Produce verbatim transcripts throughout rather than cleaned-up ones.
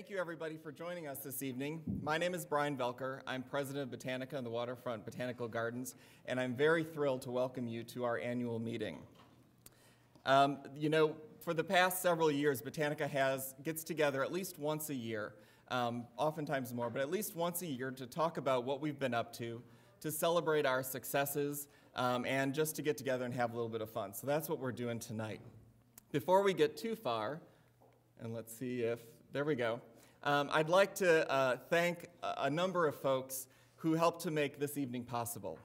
Thank you, everybody, for joining us this evening. My name is Brian Velker. I'm president of Botanica and the Waterfront Botanical Gardens, and I'm very thrilled to welcome you to our annual meeting. Um, you know, for the past several years, Botanica has gets together at least once a year, um, oftentimes more, but at least once a year to talk about what we've been up to, to celebrate our successes, um, and just to get together and have a little bit of fun. So that's what we're doing tonight. Before we get too far, and let's see if there we go. Um, I'd like to uh, thank a number of folks who helped to make this evening possible.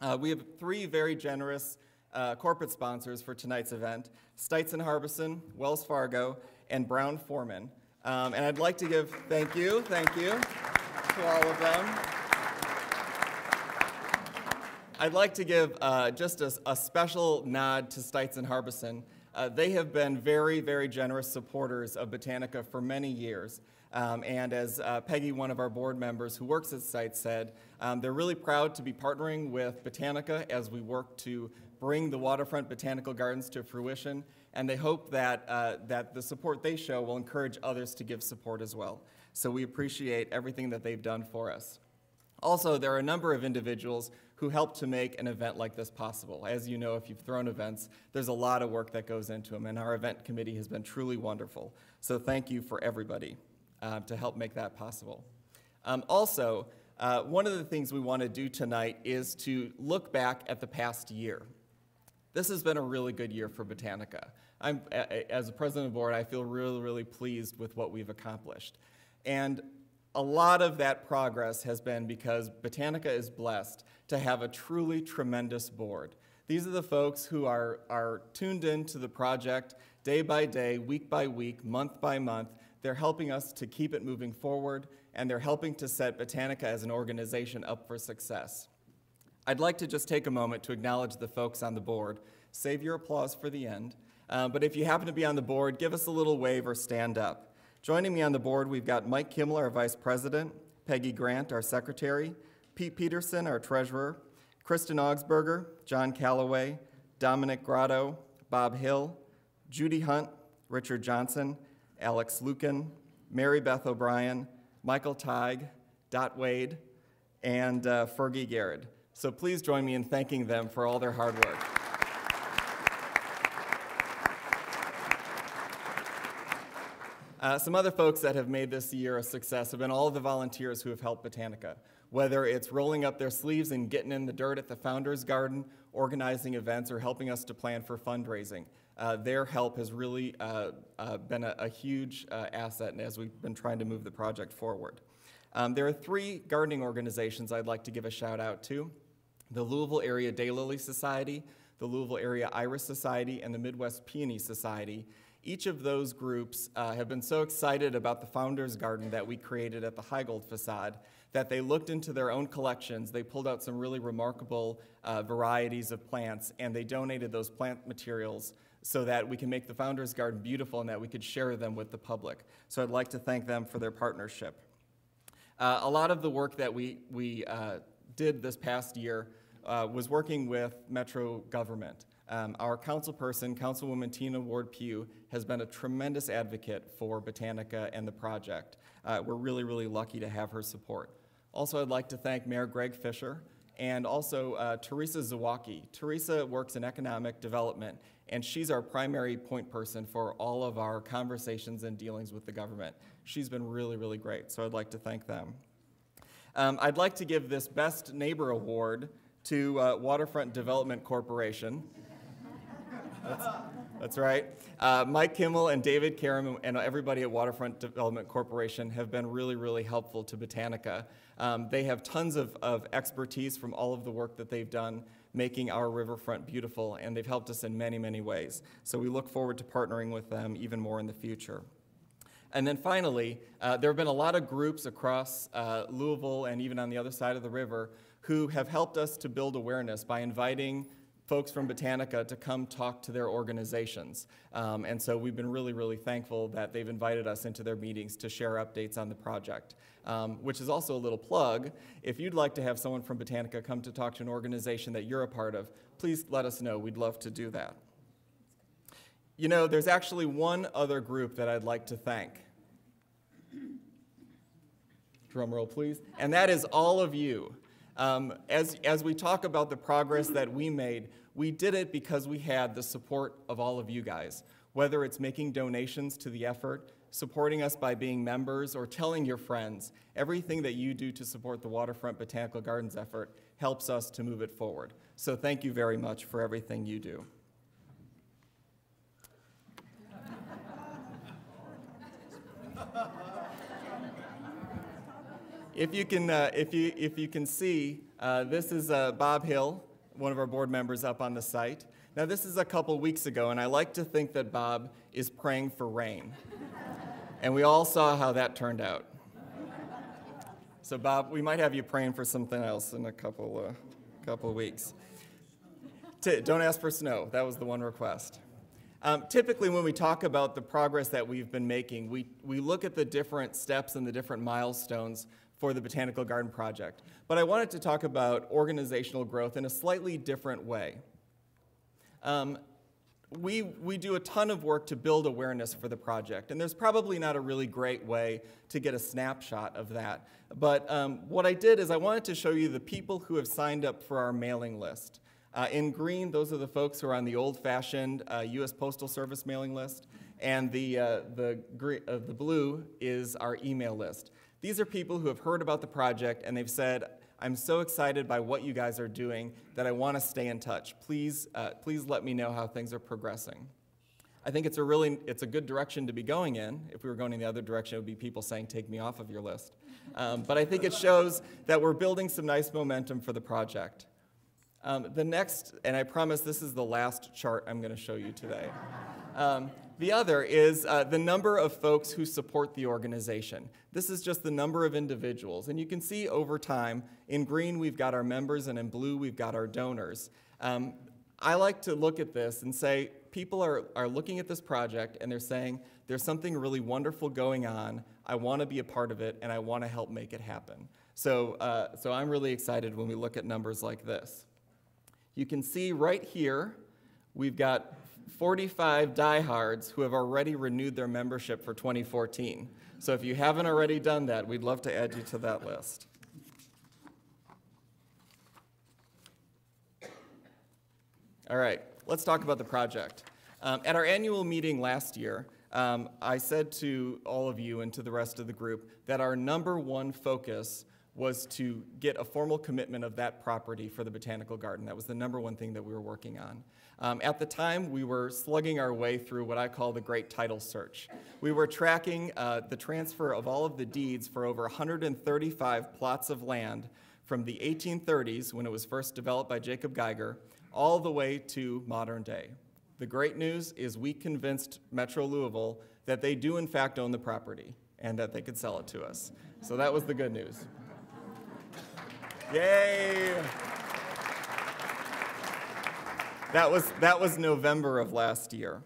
Uh, we have three very generous uh, corporate sponsors for tonight's event: Stites and Harbison, Wells Fargo, and Brown Foreman. Um, and I'd like to give thank you, thank you to all of them. I'd like to give uh, just a, a special nod to Stites and Harbison. Uh, they have been very, very generous supporters of Botanica for many years. Um, and as uh, Peggy, one of our board members who works at Stites, said, um, they're really proud to be partnering with Botanica as we work to bring the Waterfront Botanical Gardens to fruition. And they hope that, uh, that the support they show will encourage others to give support as well. So we appreciate everything that they've done for us. Also, there are a number of individuals who helped to make an event like this possible. As you know, if you've thrown events, there's a lot of work that goes into them, and our event committee has been truly wonderful. So thank you for everybody uh, to help make that possible. Um, also, uh, one of the things we want to do tonight is to look back at the past year. This has been a really good year for Botanica. I'm, as a president of the board, I feel really, really pleased with what we've accomplished. And a lot of that progress has been because Botanica is blessed to have a truly tremendous board. These are the folks who are, are tuned into the project day by day, week by week, month by month. They're helping us to keep it moving forward, and they're helping to set Botanica as an organization up for success. I'd like to just take a moment to acknowledge the folks on the board. Save your applause for the end. Uh, but if you happen to be on the board, give us a little wave or stand up. Joining me on the board, we've got Mike Kimmler, our vice president, Peggy Grant, our secretary, Pete Peterson, our treasurer, Kristen Augsburger, John Calloway, Dominic Grotto, Bob Hill, Judy Hunt, Richard Johnson, Alex Lukin, Mary Beth O'Brien, Michael Teig, Dot Wade, and uh, Fergie Garrett. So please join me in thanking them for all their hard work. Uh, some other folks that have made this year a success have been all the volunteers who have helped Botanica, whether it's rolling up their sleeves and getting in the dirt at the Founders Garden, organizing events, or helping us to plan for fundraising. Uh, their help has really uh, uh, been a, a huge uh, asset as we've been trying to move the project forward. Um, there are three gardening organizations I'd like to give a shout out to: the Louisville Area Daylily Society, the Louisville Area Iris Society, and the Midwest Peony Society. Each of those groups uh, have been so excited about the Founders Garden that we created at the Heigold facade that they looked into their own collections. They pulled out some really remarkable uh, varieties of plants, and they donated those plant materials so that we can make the Founders Garden beautiful and that we could share them with the public. So I'd like to thank them for their partnership. Uh, a lot of the work that we, we uh, did this past year uh, was working with Metro government. Um, our councilperson, Councilwoman Tina Ward Pugh, has been a tremendous advocate for Botanica and the project. Uh, we're really, really lucky to have her support. Also, I'd like to thank Mayor Greg Fisher and also uh, Teresa Zawacki. Teresa works in economic development, and she's our primary point person for all of our conversations and dealings with the government. She's been really, really great, so I'd like to thank them. Um, I'd like to give this Best Neighbor Award to uh, Waterfront Development Corporation. That's, that's right. Uh, Mike Kimmel and David Karam and everybody at Waterfront Development Corporation have been really, really helpful to Botanica. Um, they have tons of, of expertise from all of the work that they've done making our riverfront beautiful, and they've helped us in many, many ways. So we look forward to partnering with them even more in the future. And then finally, uh, there have been a lot of groups across uh, Louisville and even on the other side of the river who have helped us to build awareness by inviting folks from Botanica to come talk to their organizations. Um, and so we've been really, really thankful that they've invited us into their meetings to share updates on the project, um, which is also a little plug. If you'd like to have someone from Botanica come to talk to an organization that you're a part of, please let us know. We'd love to do that. You know, there's actually one other group that I'd like to thank. drum roll please, and that is all of you. Um, as, as we talk about the progress that we made, we did it because we had the support of all of you guys, whether it's making donations to the effort, supporting us by being members, or telling your friends. Everything that you do to support the Waterfront Botanical Gardens effort helps us to move it forward. So thank you very much for everything you do. If you can, uh, if you, if you can see, uh, this is uh, Bob Hill, one of our board members up on the site. Now this is a couple weeks ago, and I like to think that Bob is praying for rain. And we all saw how that turned out. So Bob, we might have you praying for something else in a couple, uh, couple weeks. T- don't ask for snow, that was the one request. Um, typically when we talk about the progress that we've been making, we, we look at the different steps and the different milestones for the Botanical Garden Project. But I wanted to talk about organizational growth in a slightly different way. Um, we, we do a ton of work to build awareness for the project, and there's probably not a really great way to get a snapshot of that. But um, what I did is I wanted to show you the people who have signed up for our mailing list. Uh, in green, those are the folks who are on the old-fashioned uh, U S Postal Service mailing list, and the, uh, the, green, uh, the blue is our email list. These are people who have heard about the project and they've said, I'm so excited by what you guys are doing that I want to stay in touch. Please, uh, please let me know how things are progressing. I think it's a really, it's a good direction to be going in. If we were going in the other direction, it would be people saying, take me off of your list. Um, but I think it shows that we're building some nice momentum for the project. Um, the next, and I promise this is the last chart I'm going to show you today. Um, The other is uh, the number of folks who support the organization. This is just the number of individuals. And you can see over time, in green we've got our members and in blue we've got our donors. Um, I like to look at this and say, people are, are looking at this project and they're saying, there's something really wonderful going on, I want to be a part of it, and I want to help make it happen. So, uh, so I'm really excited when we look at numbers like this. You can see right here, we've got forty-five diehards who have already renewed their membership for twenty fourteen. So if you haven't already done that, we'd love to add you to that list. All right, let's talk about the project. Um, at our annual meeting last year, um, I said to all of you and to the rest of the group that our number one focus was to get a formal commitment of that property for the Botanical Garden. That was the number one thing that we were working on. Um, at the time, we were slugging our way through what I call the great title search. We were tracking uh, the transfer of all of the deeds for over one hundred thirty-five plots of land from the eighteen thirties, when it was first developed by Jacob Geiger, all the way to modern day. The great news is we convinced Metro Louisville that they do in fact own the property and that they could sell it to us. So that was the good news. Yay! That was, that was November of last year.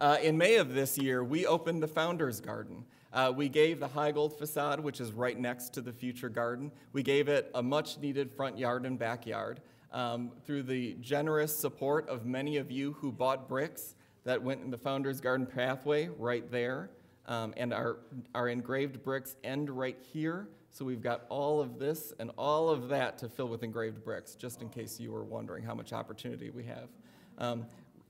Uh, in May of this year, we opened the Founders Garden. Uh, we gave the Heigold facade, which is right next to the future garden, we gave it a much needed front yard and backyard. Um, through the generous support of many of you who bought bricks that went in the Founders Garden pathway right there, um, and our, our engraved bricks end right here. So we've got all of this and all of that to fill with engraved bricks, just in case you were wondering how much opportunity we have. Um,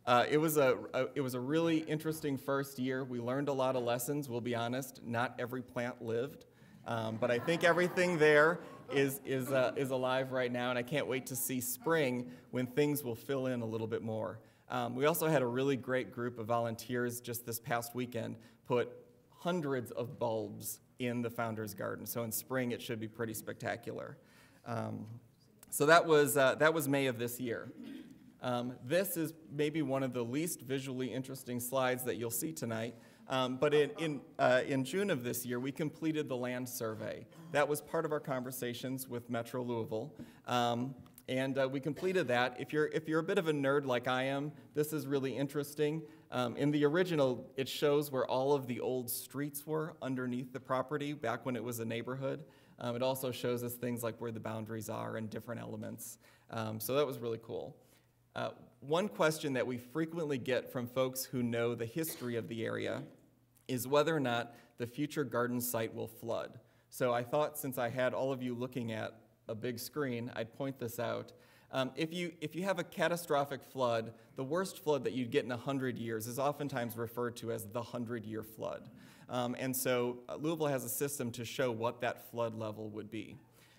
uh, it was a, a, it was a really interesting first year. We learned a lot of lessons, we'll be honest. Not every plant lived, um, but I think everything there is, is, uh, is alive right now, and I can't wait to see spring when things will fill in a little bit more. Um, we also had a really great group of volunteers just this past weekend put hundreds of bulbs in the Founders Garden. So in spring, it should be pretty spectacular. Um, so that was, uh, that was May of this year. Um, this is maybe one of the least visually interesting slides that you'll see tonight. Um, but in, in, uh, in June of this year, we completed the land survey. That was part of our conversations with Metro Louisville. Um, and uh, we completed that. If you're, if you're a bit of a nerd like I am, this is really interesting. Um, in the original, it shows where all of the old streets were underneath the property back when it was a neighborhood. Um, it also shows us things like where the boundaries are and different elements. Um, so that was really cool. Uh, one question that we frequently get from folks who know the history of the area is whether or not the future garden site will flood. So I thought, since I had all of you looking at a big screen, I'd point this out. Um, if you, if you have a catastrophic flood, the worst flood that you'd get in one hundred years is oftentimes referred to as the hundred-year flood. Um, and so Louisville has a system to show what that flood level would be.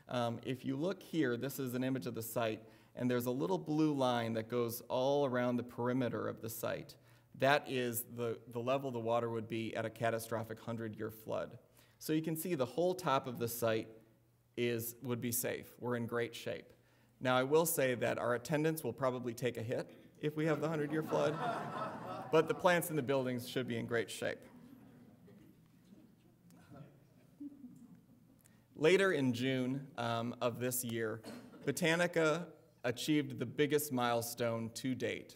Um, if you look here, this is an image of the site, and there's a little blue line that goes all around the perimeter of the site. That is the, the level the water would be at a catastrophic hundred-year flood. So you can see the whole top of the site is, would be safe. We're in great shape. Now, I will say that our attendance will probably take a hit if we have the hundred-year flood, but the plants in the buildings should be in great shape. Later in June um, of this year, Botanica achieved the biggest milestone to date.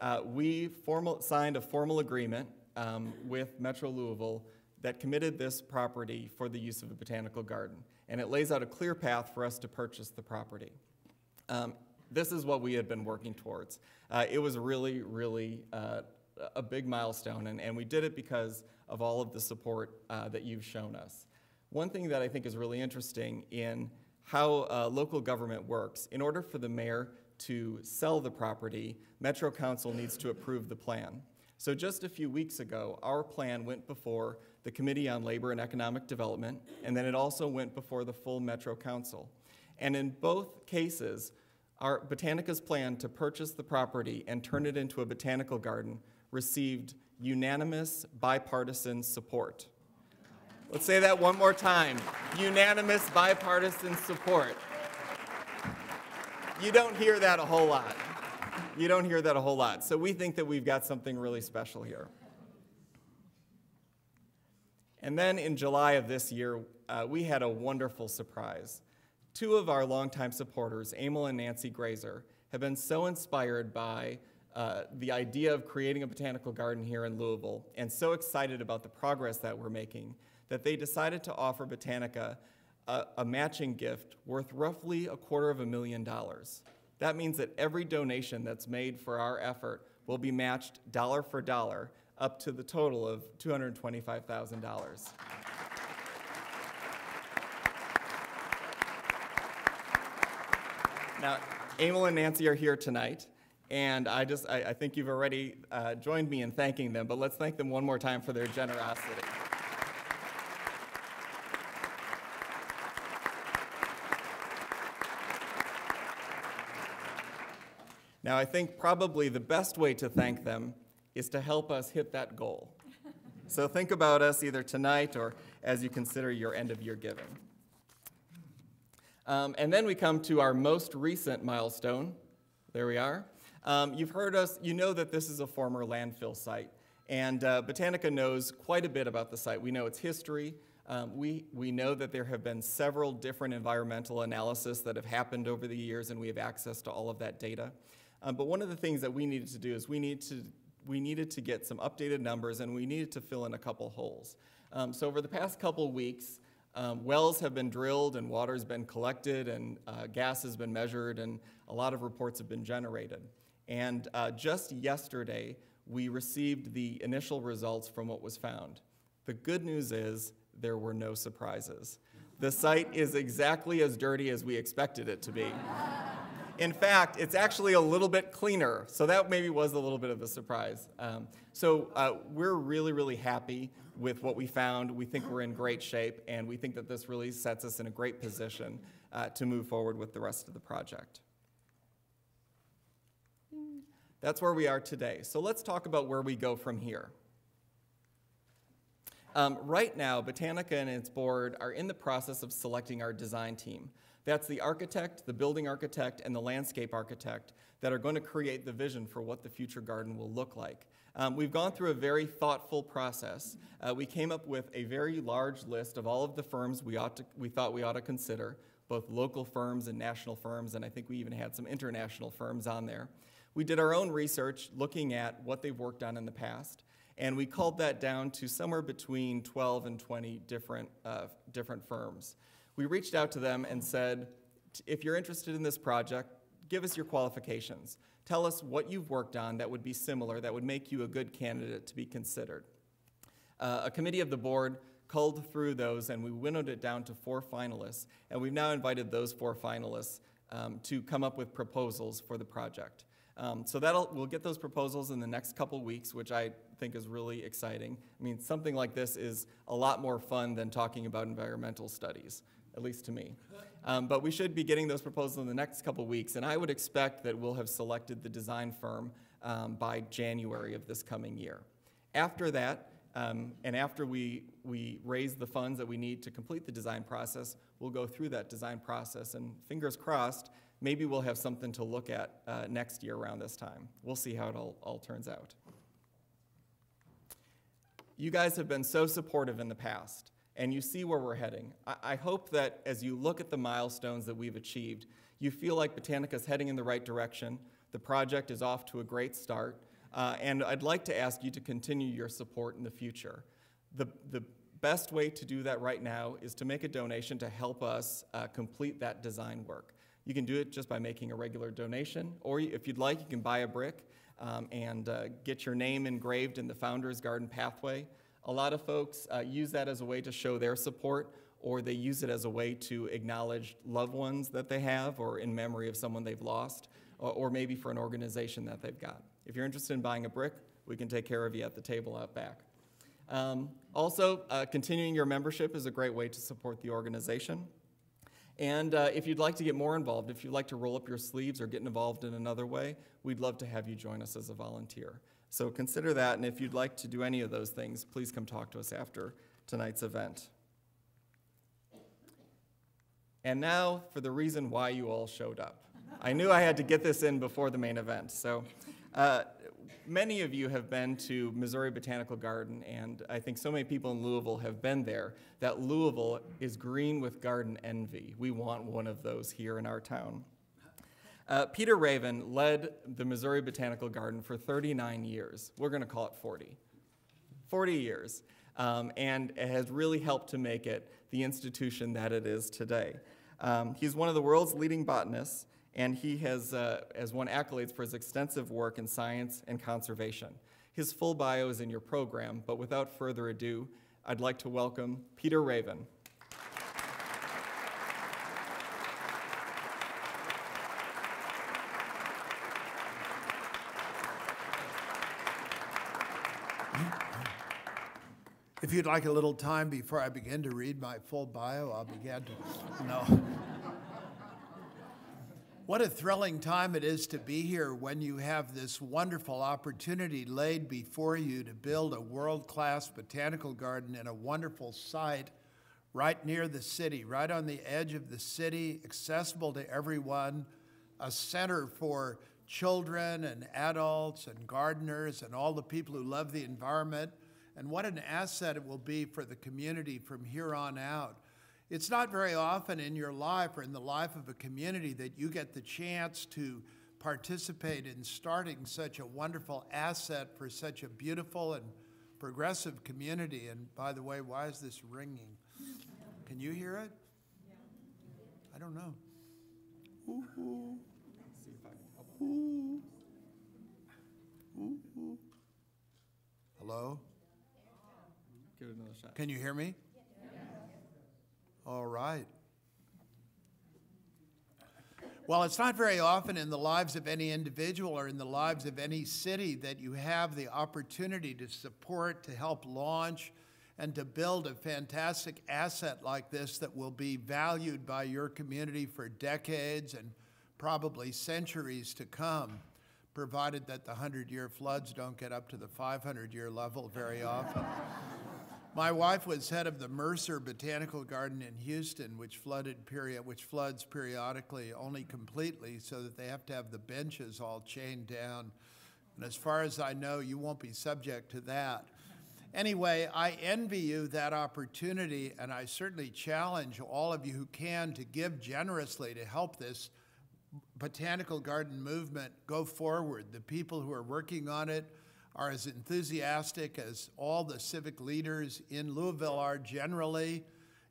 Uh, we formal, signed a formal agreement um, with Metro Louisville that committed this property for the use of a botanical garden, and it lays out a clear path for us to purchase the property. Um, this is what we had been working towards. Uh, it was really, really uh, a big milestone, and, and we did it because of all of the support uh, that you've shown us. One thing that I think is really interesting in how uh, local government works, in order for the mayor to sell the property, Metro Council needs to approve the plan. So just a few weeks ago, our plan went before the Committee on Labor and Economic Development, and then it also went before the full Metro Council. And in both cases, our Botanica's plan to purchase the property and turn it into a botanical garden received unanimous bipartisan support. Let's say that one more time. Unanimous bipartisan support. You don't hear that a whole lot. You don't hear that a whole lot. So we think that we've got something really special here. And then in July of this year, uh, we had a wonderful surprise. Two of our longtime supporters, Emil and Nancy Grazer, have been so inspired by uh, the idea of creating a botanical garden here in Louisville and so excited about the progress that we're making that they decided to offer Botanica a, a matching gift worth roughly a quarter of a million dollars. That means that every donation that's made for our effort will be matched dollar for dollar up to the total of two hundred twenty-five thousand dollars. Now, Emil and Nancy are here tonight, and I just, I, I think you've already uh, joined me in thanking them, but let's thank them one more time for their generosity. Now, I think probably the best way to thank them is to help us hit that goal. So think about us either tonight or as you consider your end-of-year giving. Um, and then we come to our most recent milestone. There we are. Um, you've heard us, you know that this is a former landfill site. And uh, Botanica knows quite a bit about the site. We know its history. Um, we, we know that there have been several different environmental analyses that have happened over the years, and we have access to all of that data. Um, but one of the things that we needed to do is we need to we needed to get some updated numbers, and we needed to fill in a couple holes. Um, so over the past couple weeks, Um, wells have been drilled and water's been collected and uh, gas has been measured and a lot of reports have been generated. And uh, just yesterday, we received the initial results from what was found. The good news is there were no surprises. The site is exactly as dirty as we expected it to be. In fact, it's actually a little bit cleaner, so that maybe was a little bit of a surprise. Um, so uh, we're really, really happy with what we found. We think we're in great shape, and we think that this really sets us in a great position uh, to move forward with the rest of the project. That's where we are today. So let's talk about where we go from here. Um, right now, Botanica and its board are in the process of selecting our design team. That's the architect, the building architect, and the landscape architect that are going to create the vision for what the future garden will look like. Um, we've gone through a very thoughtful process. Uh, we came up with a very large list of all of the firms we, ought to, we thought we ought to consider, both local firms and national firms, and I think we even had some international firms on there. We did our own research looking at what they've worked on in the past, and we culled that down to somewhere between twelve and twenty different, uh, different firms. We reached out to them and said, if you're interested in this project, give us your qualifications. Tell us what you've worked on that would be similar, that would make you a good candidate to be considered. Uh, a committee of the board culled through those, and we winnowed it down to four finalists, and we've now invited those four finalists um, to come up with proposals for the project. Um, so that'll, we'll get those proposals in the next couple weeks, which I think is really exciting. I mean, something like this is a lot more fun than talking about environmental studies, at least to me. Um, but we should be getting those proposals in the next couple weeks, and I would expect that we'll have selected the design firm um, by January of this coming year. After that, um, and after we, we raise the funds that we need to complete the design process, we'll go through that design process, and fingers crossed, maybe we'll have something to look at uh, next year around this time. We'll see how it all, all turns out. You guys have been so supportive in the past, and you see where we're heading. I, I hope that as you look at the milestones that we've achieved, you feel like Botanica's heading in the right direction, the project is off to a great start, uh, and I'd like to ask you to continue your support in the future. The, the best way to do that right now is to make a donation to help us uh, complete that design work. You can do it just by making a regular donation, or if you'd like, you can buy a brick um, and uh, get your name engraved in the Founders Garden pathway. A lot of folks uh, use that as a way to show their support, or they use it as a way to acknowledge loved ones that they have, or in memory of someone they've lost, or, or maybe for an organization that they've got. If you're interested in buying a brick, we can take care of you at the table out back. Um, also, uh, continuing your membership is a great way to support the organization. And uh, if you'd like to get more involved, if you'd like to roll up your sleeves or get involved in another way, we'd love to have you join us as a volunteer. So consider that, and if you'd like to do any of those things, please come talk to us after tonight's event. And now for the reason why you all showed up. I knew I had to get this in before the main event. So uh, many of you have been to Missouri Botanical Garden, and I think so many people in Louisville have been there that Louisville is green with garden envy. We want one of those here in our town. Uh, Peter Raven led the Missouri Botanical Garden for thirty-nine years. We're going to call it forty. forty years. Um, and it has really helped to make it the institution that it is today. Um, he's one of the world's leading botanists, and he has, uh, has won accolades for his extensive work in science and conservation. His full bio is in your program, but without further ado, I'd like to welcome Peter Raven. If you'd like a little time before I begin to read my full bio, I'll begin to, no. What a thrilling time it is to be here when you have this wonderful opportunity laid before you to build a world-class botanical garden in a wonderful site right near the city, right on the edge of the city, accessible to everyone, a center for children and adults and gardeners and all the people who love the environment. And what an asset it will be for the community from here on out. It's not very often in your life or in the life of a community that you get the chance to participate in starting such a wonderful asset for such a beautiful and progressive community. And by the way, why is this ringing? Can you hear it? I don't know. Ooh, ooh. Ooh. Ooh, ooh. Hello? Give it another shot. Can you hear me? All right. Well, it's not very often in the lives of any individual or in the lives of any city that you have the opportunity to support, to help launch, and to build a fantastic asset like this that will be valued by your community for decades and probably centuries to come, provided that the hundred-year floods don't get up to the five hundred year level very often. My wife was head of the Mercer Botanical Garden in Houston, which flooded period, which floods periodically, only completely, so that they have to have the benches all chained down. And as far as I know, you won't be subject to that. Anyway, I envy you that opportunity, and I certainly challenge all of you who can to give generously to help this botanical garden movement go forward. The people who are working on it are as enthusiastic as all the civic leaders in Louisville are generally.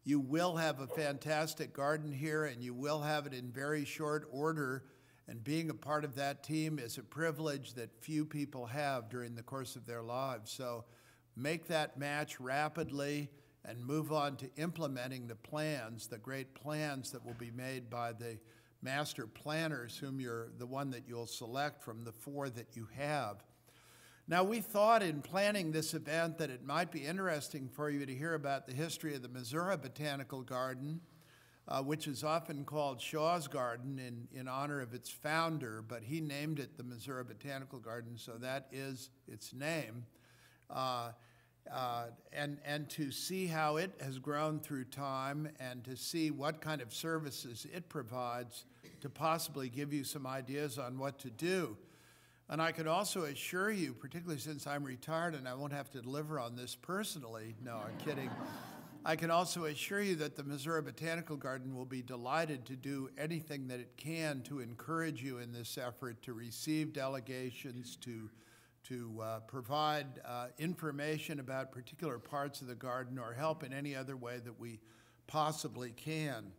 You will have a fantastic garden here, and you will have it in very short order. And being a part of that team is a privilege that few people have during the course of their lives. So make that match rapidly and move on to implementing the plans, the great plans that will be made by the master planners, whom you're the one that you'll select from the four that you have. Now, we thought in planning this event that it might be interesting for you to hear about the history of the Missouri Botanical Garden, uh, which is often called Shaw's Garden in, in honor of its founder, but he named it the Missouri Botanical Garden, so that is its name. Uh, Uh, and, and to see how it has grown through time and to see what kind of services it provides to possibly give you some ideas on what to do. And I can also assure you, particularly since I'm retired and I won't have to deliver on this personally, no, I'm kidding, I can also assure you that the Missouri Botanical Garden will be delighted to do anything that it can to encourage you in this effort, to receive delegations, to to uh, provide uh, information about particular parts of the garden or help in any other way that we possibly can.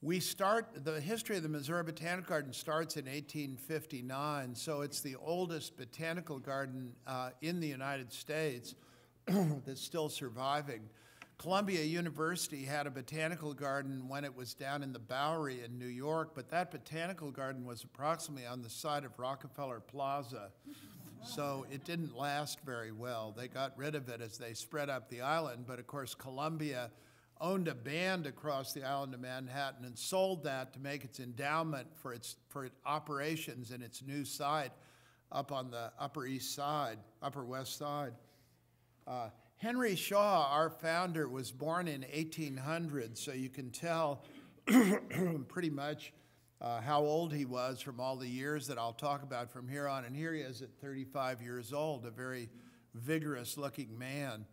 We start, the history of the Missouri Botanical Garden starts in eighteen fifty-nine, so it's the oldest botanical garden uh, in the United States that's still surviving. Columbia University had a botanical garden when it was down in the Bowery in New York, but that botanical garden was approximately on the site of Rockefeller Plaza, so it didn't last very well. They got rid of it as they spread up the island, but of course Columbia owned a band across the island of Manhattan and sold that to make its endowment for its, for its operations in its new site up on the Upper East Side, Upper West Side. Uh, Henry Shaw, our founder, was born in eighteen hundred, so you can tell pretty much uh, how old he was from all the years that I'll talk about from here on. And here he is at thirty-five years old, a very vigorous-looking man.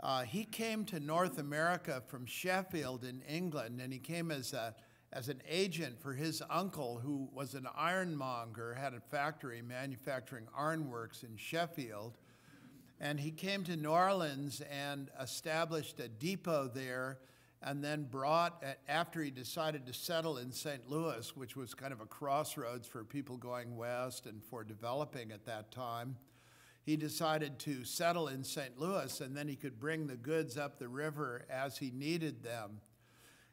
Uh, he came to North America from Sheffield in England, and he came as, a, as an agent for his uncle, who was an ironmonger, had a factory manufacturing ironworks in Sheffield. And he came to New Orleans and established a depot there, and then brought, after he decided to settle in Saint Louis, which was kind of a crossroads for people going west and for developing at that time, he decided to settle in Saint Louis, and then he could bring the goods up the river as he needed them.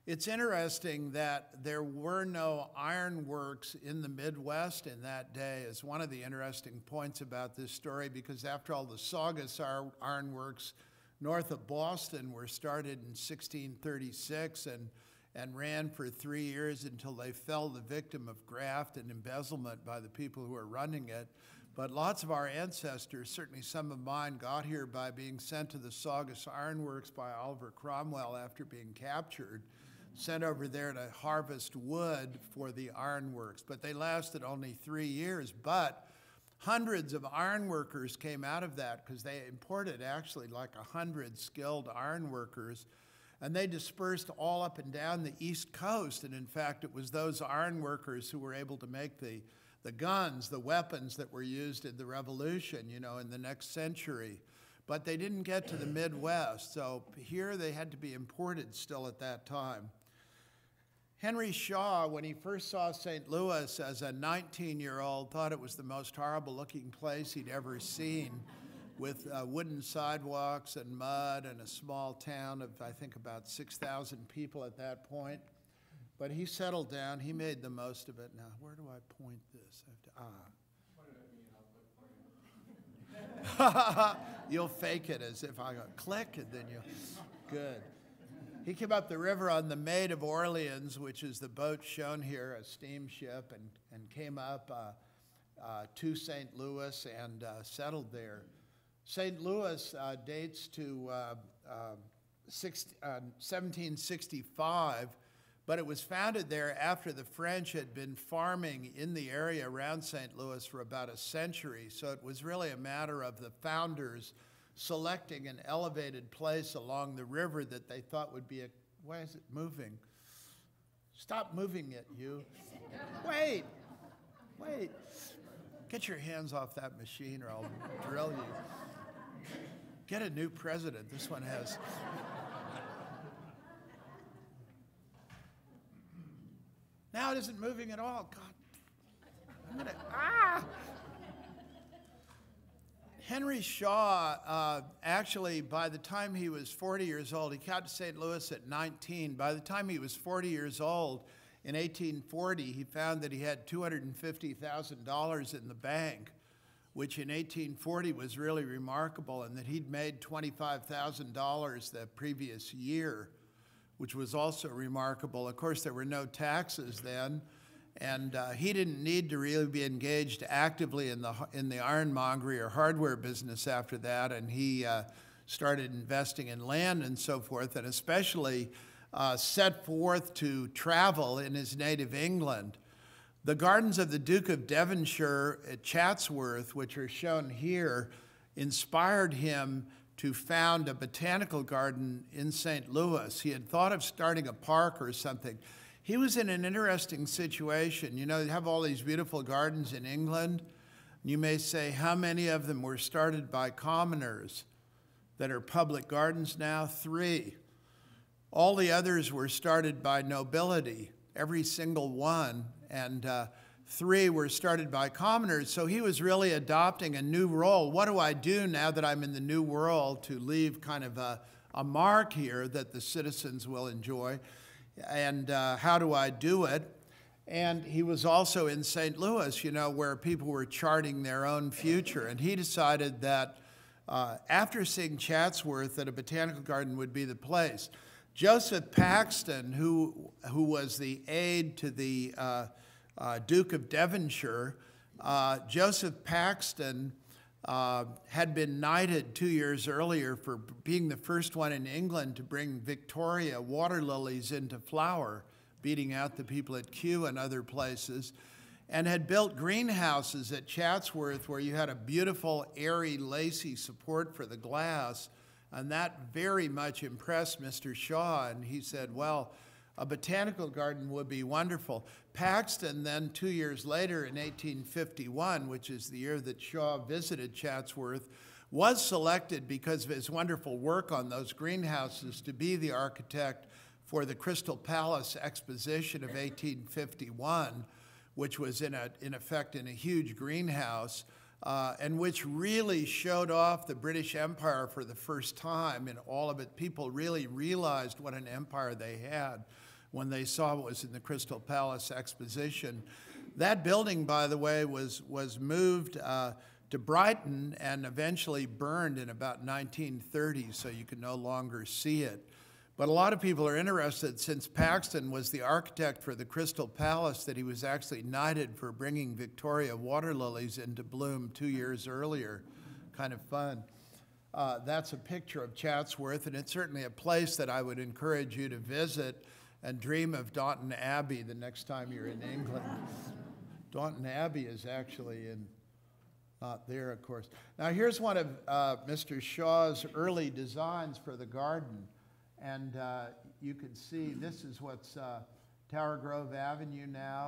It's interesting that there were no ironworks in the Midwest in that day. It's one of the interesting points about this story, because after all, the Saugus Ironworks north of Boston were started in sixteen thirty-six and, and ran for three years until they fell the victim of graft and embezzlement by the people who were running it. But lots of our ancestors, certainly some of mine, got here by being sent to the Saugus Ironworks by Oliver Cromwell after being captured, sent over there to harvest wood for the ironworks. But they lasted only three years. But hundreds of ironworkers came out of that, because they imported actually like a hundred skilled ironworkers. And they dispersed all up and down the East Coast. And in fact, it was those ironworkers who were able to make the, the guns, the weapons that were used in the Revolution, you know, in the next century. But they didn't get to the Midwest. So here they had to be imported still at that time. Henry Shaw, when he first saw Saint Louis as a nineteen-year-old, thought it was the most horrible-looking place he'd ever seen, with uh, wooden sidewalks and mud and a small town of, I think, about six thousand people at that point. But he settled down. He made the most of it. Now, where do I point this? I have to, ah. What did I mean? I'll click for you. You'll fake it as if I go, click, and then you'll, good. He came up the river on the Maid of Orleans, which is the boat shown here, a steamship, and, and came up uh, uh, to Saint Louis and uh, settled there. Saint Louis uh, dates to uh, uh, seventeen sixty-five, but it was founded there after the French had been farming in the area around Saint Louis for about a century. So it was really a matter of the founders selecting an elevated place along the river that they thought would be a, why is it moving? Stop moving it, you. Wait, wait. Get your hands off that machine or I'll drill you. Get a new president, this one has. Now it isn't moving at all, God. I'm gonna, ah! Henry Shaw, uh, actually, by the time he was forty years old, he got to Saint Louis at nineteen. By the time he was forty years old, in eighteen forty, he found that he had two hundred fifty thousand dollars in the bank, which in eighteen forty was really remarkable, and that he'd made twenty-five thousand dollars the previous year, which was also remarkable. Of course, there were no taxes then, and uh, he didn't need to really be engaged actively in the, in the ironmongery or hardware business after that, and he uh, started investing in land and so forth, and especially uh, set forth to travel in his native England. The gardens of the Duke of Devonshire at Chatsworth, which are shown here, inspired him to found a botanical garden in Saint Louis. He had thought of starting a park or something. He was in an interesting situation. You know, you have all these beautiful gardens in England. You may say, how many of them were started by commoners that are public gardens now? Three. All the others were started by nobility, every single one, and uh, three were started by commoners, so he was really adopting a new role. What do I do now that I'm in the new world to leave kind of a, a mark here that the citizens will enjoy, and uh, how do I do it? And he was also in Saint Louis, you know, where people were charting their own future, and he decided that uh, after seeing Chatsworth, that a botanical garden would be the place. Joseph Paxton, who, who was the aide to the uh, Uh, Duke of Devonshire, uh, Joseph Paxton uh, had been knighted two years earlier for being the first one in England to bring Victoria water lilies into flower, beating out the people at Kew and other places, and had built greenhouses at Chatsworth where you had a beautiful, airy, lacy support for the glass, and that very much impressed Mister Shaw, and he said, well, a botanical garden would be wonderful. Paxton then, two years later in eighteen fifty-one, which is the year that Shaw visited Chatsworth, was selected because of his wonderful work on those greenhouses to be the architect for the Crystal Palace Exposition of eighteen fifty-one, which was in, a, in effect in a huge greenhouse, uh, and which really showed off the British Empire for the first time in all of it. People really realized what an empire they had when they saw what was in the Crystal Palace Exposition. That building, by the way, was, was moved uh, to Brighton and eventually burned in about nineteen thirty, so you can no longer see it. But a lot of people are interested, since Paxton was the architect for the Crystal Palace, that he was actually knighted for bringing Victoria water lilies into bloom two years earlier. Kind of fun. Uh, that's a picture of Chatsworth, and it's certainly a place that I would encourage you to visit and dream of Daunton Abbey the next time you're in England. Daunton Abbey is actually in, not there, of course. Now here's one of uh, Mister Shaw's early designs for the garden. And uh, you can see this is what's uh, Tower Grove Avenue now.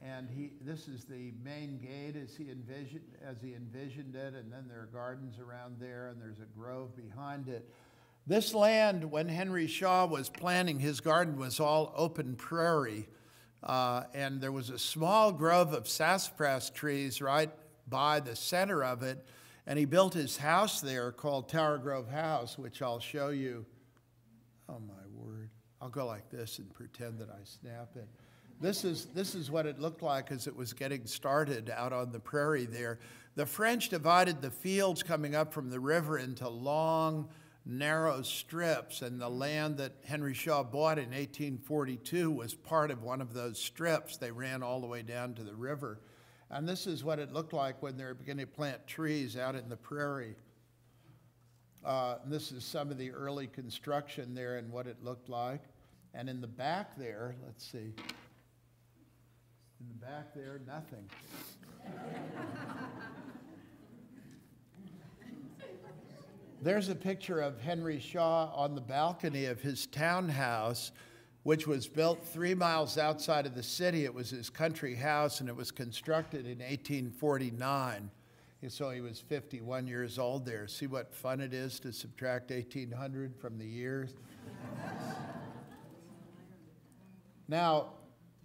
And he, this is the main gate as he, envisioned, as he envisioned it. And then there are gardens around there, and there's a grove behind it. This land, when Henry Shaw was planning his garden, was all open prairie, uh, and there was a small grove of sassafras trees right by the center of it, and he built his house there called Tower Grove House, which I'll show you. Oh my word. I'll go like this and pretend that I snap it. This is, this is what it looked like as it was getting started out on the prairie there. The French divided the fields coming up from the river into long, narrow strips, and the land that Henry Shaw bought in eighteen forty-two was part of one of those strips. They ran all the way down to the river. And this is what it looked like when they were beginning to plant trees out in the prairie. Uh, this is some of the early construction there and what it looked like. And in the back there, let's see. In the back there, nothing. There's a picture of Henry Shaw on the balcony of his townhouse, which was built three miles outside of the city. It was his country house, and it was constructed in eighteen forty-nine. And so he was fifty-one years old there. See what fun it is to subtract eighteen hundred from the years? Now,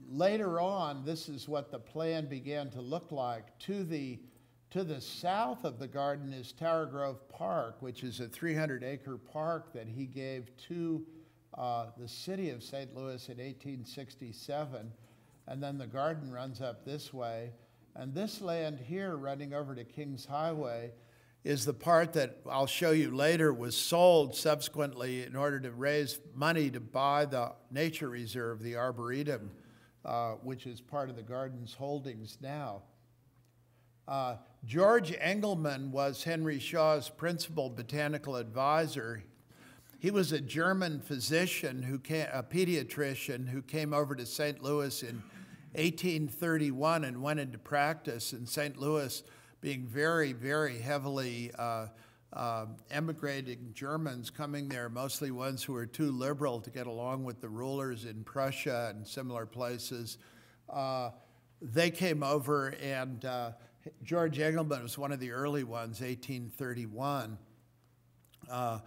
later on, this is what the plan began to look like. To the To the south of the garden is Tower Grove Park, which is a three hundred acre park that he gave to uh, the city of Saint Louis in eighteen sixty-seven. And then the garden runs up this way. And this land here running over to Kings Highway is the part that I'll show you later was sold subsequently in order to raise money to buy the nature reserve, the Arboretum, uh, which is part of the garden's holdings now. Uh, George Engelmann was Henry Shaw's principal botanical advisor. He was a German physician, who came, a pediatrician, who came over to Saint Louis in eighteen thirty-one and went into practice in Saint Louis, being very, very heavily uh, uh, emigrating Germans coming there, mostly ones who were too liberal to get along with the rulers in Prussia and similar places. Uh, they came over, and uh, George Engelmann was one of the early ones, eighteen thirty-one. Uh,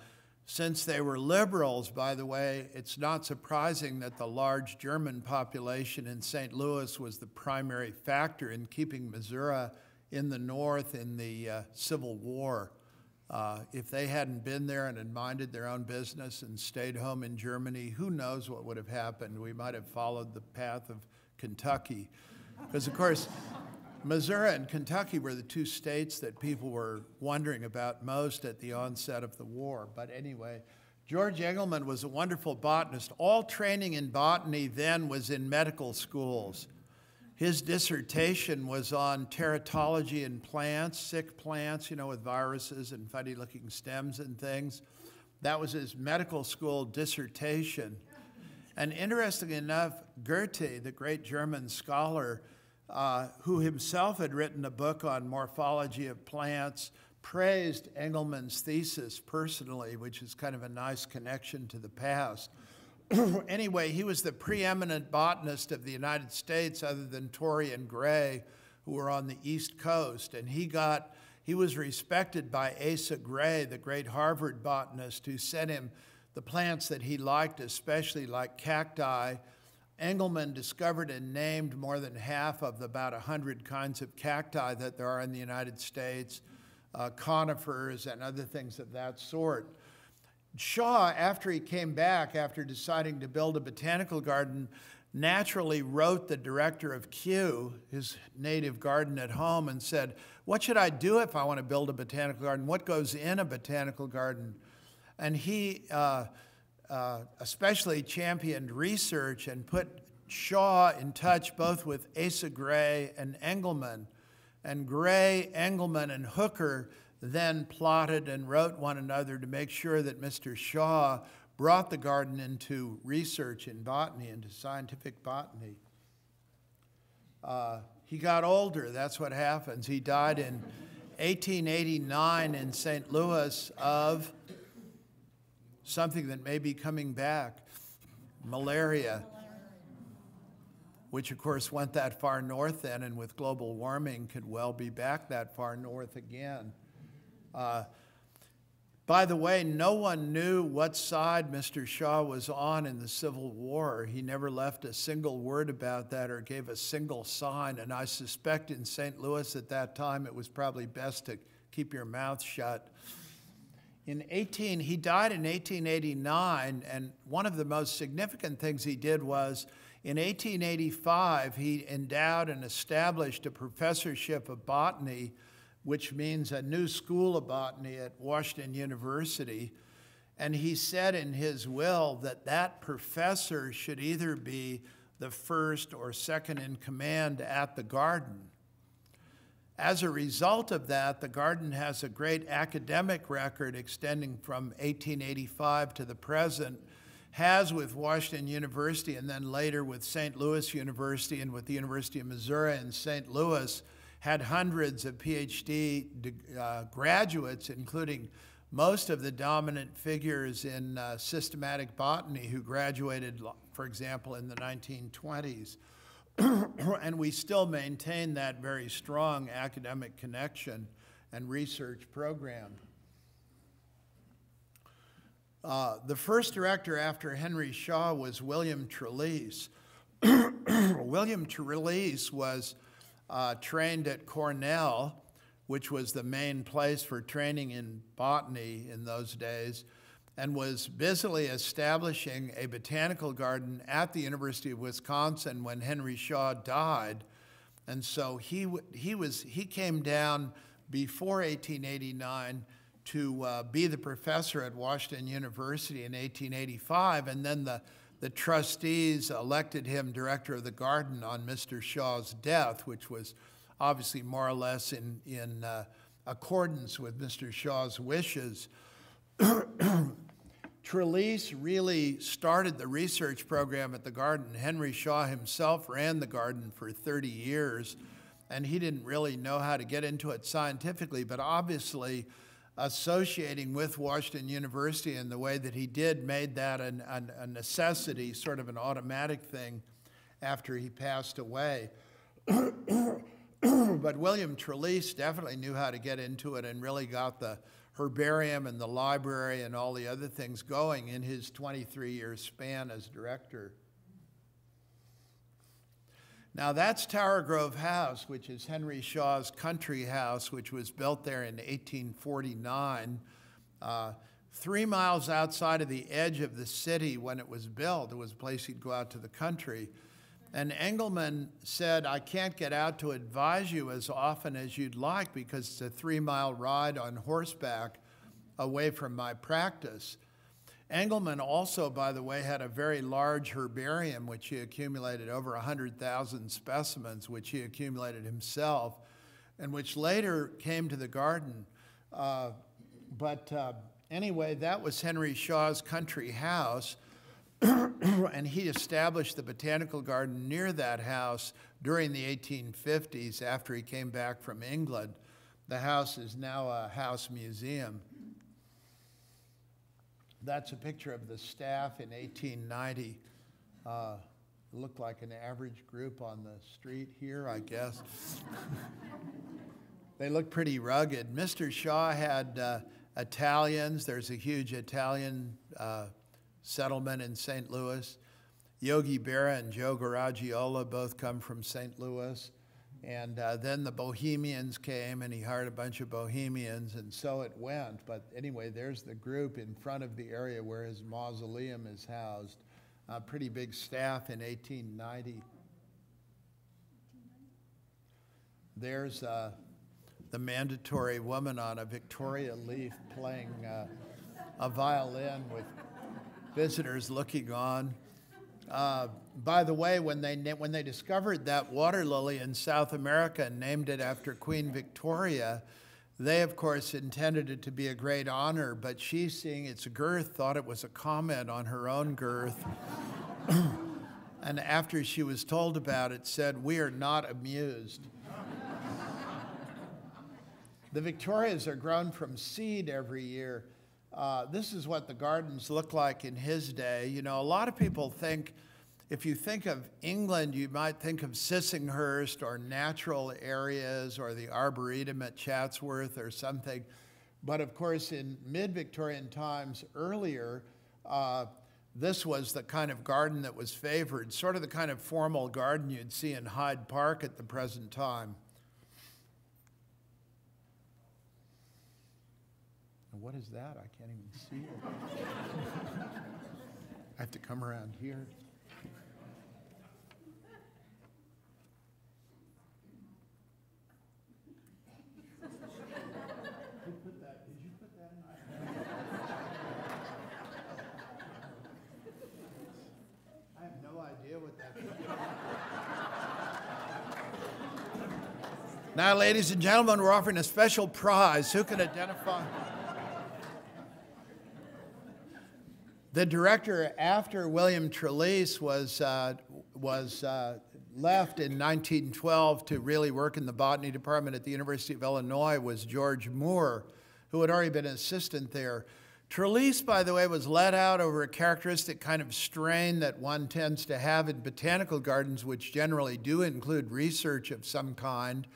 Since they were liberals, by the way, it's not surprising that the large German population in Saint Louis was the primary factor in keeping Missouri in the North in the uh, Civil War. Uh, if they hadn't been there and had minded their own business and stayed home in Germany, who knows what would have happened? We might have followed the path of Kentucky. Because, of course, Missouri and Kentucky were the two states that people were wondering about most at the onset of the war. But anyway, George Engelmann was a wonderful botanist. All training in botany then was in medical schools. His dissertation was on teratology in plants, sick plants, you know, with viruses and funny-looking stems and things. That was his medical school dissertation. And interestingly enough, Goethe, the great German scholar, Uh, who himself had written a book on morphology of plants, praised Engelmann's thesis personally, which is kind of a nice connection to the past. Anyway, he was the preeminent botanist of the United States other than Torrey and Gray, who were on the East Coast. And he got, he was respected by Asa Gray, the great Harvard botanist, who sent him the plants that he liked, especially like cacti. Engelmann discovered and named more than half of the about one hundred kinds of cacti that there are in the United States, uh, conifers and other things of that sort. Shaw, after he came back, after deciding to build a botanical garden, naturally wrote the director of Kew, his native garden at home, and said, what should I do if I want to build a botanical garden? What goes in a botanical garden? And he... Uh, Uh, especially championed research and put Shaw in touch both with Asa Gray and Engelmann. And Gray, Engelmann, and Hooker then plotted and wrote one another to make sure that Mister Shaw brought the garden into research in botany, into scientific botany. Uh, he got older, that's what happens. He died in eighteen eighty-nine in Saint Louis of something that may be coming back, malaria, which of course went that far north then, and with global warming could well be back that far north again. Uh, by the way, no one knew what side Mister Shaw was on in the Civil War. He never left a single word about that or gave a single sign, and I suspect in Saint Louis at that time it was probably best to keep your mouth shut. In eighteen, he died in eighteen eighty-nine, and one of the most significant things he did was, in eighteen eighty-five, he endowed and established a professorship of botany, which means a new school of botany at Washington University, and he said in his will that that professor should either be the first or second in command at the garden. As a result of that, the garden has a great academic record extending from eighteen eighty-five to the present, has with Washington University and then later with Saint Louis University and with the University of Missouri in Saint Louis, had hundreds of PhD uh, graduates, including most of the dominant figures in uh, systematic botany who graduated, for example, in the nineteen twenties. And we still maintain that very strong academic connection and research program. Uh, the first director after Henry Shaw was William Trelease. William Trelease was uh, trained at Cornell, which was the main place for training in botany in those days, and was busily establishing a botanical garden at the University of Wisconsin when Henry Shaw died. And so he, he, was, he came down before eighteen eighty-nine to uh, be the professor at Washington University in eighteen eighty-five, and then the, the trustees elected him director of the garden on Mister Shaw's death, which was obviously more or less in, in uh, accordance with Mister Shaw's wishes. Trelease really started the research program at the garden. Henry Shaw himself ran the garden for thirty years, and he didn't really know how to get into it scientifically, but obviously associating with Washington University in the way that he did made that an, an, a necessity, sort of an automatic thing after he passed away. But William Trelease definitely knew how to get into it and really got the herbarium and the library and all the other things going in his twenty-three year span as director. Now that's Tower Grove House, which is Henry Shaw's country house, which was built there in eighteen forty-nine, uh, three miles outside of the edge of the city when it was built. It was a place he'd go out to the country. And Engelmann said, I can't get out to advise you as often as you'd like because it's a three mile ride on horseback away from my practice. Engelmann also, by the way, had a very large herbarium, which he accumulated over one hundred thousand specimens, which he accumulated himself, and which later came to the garden. Uh, but uh, anyway, that was Henry Shaw's country house, and he established the botanical garden near that house during the eighteen fifties after he came back from England. The house is now a house museum. That's a picture of the staff in eighteen ninety. Uh, it looked like an average group on the street here, I guess. They looked pretty rugged. Mister Shaw had uh, Italians. There's a huge Italian uh, settlement in Saint Louis. Yogi Berra and Joe Garagiola both come from Saint Louis. And uh, then the Bohemians came, and he hired a bunch of Bohemians, and so it went. But anyway, there's the group in front of the area where his mausoleum is housed. A pretty big staff in eighteen ninety. There's uh, the mandatory woman on a Victoria leaf playing uh, a violin with visitors looking on. Uh, by the way, when they, when they discovered that water lily in South America and named it after Queen Victoria, they, of course, intended it to be a great honor, but she, seeing its girth, thought it was a comment on her own girth. And after she was told about it, said, "We are not amused." The Victorias are grown from seed every year. Uh, this is what the gardens look like in his day. You know, a lot of people think, if you think of England, you might think of Sissinghurst or natural areas or the Arboretum at Chatsworth or something. But of course, in mid-Victorian times earlier, uh, this was the kind of garden that was favored, sort of the kind of formal garden you'd see in Hyde Park at the present time. What is that? I can't even see it. I have to come around here. Who put that? Did you put that in? I have no idea what that is. Now, ladies and gentlemen, we're offering a special prize. Who can identify? The director after William Trelease was, uh, was uh, left in nineteen twelve to really work in the botany department at the University of Illinois was George Moore, who had already been an assistant there. Trelease, by the way, was let out over a characteristic kind of strain that one tends to have in botanical gardens, which generally do include research of some kind.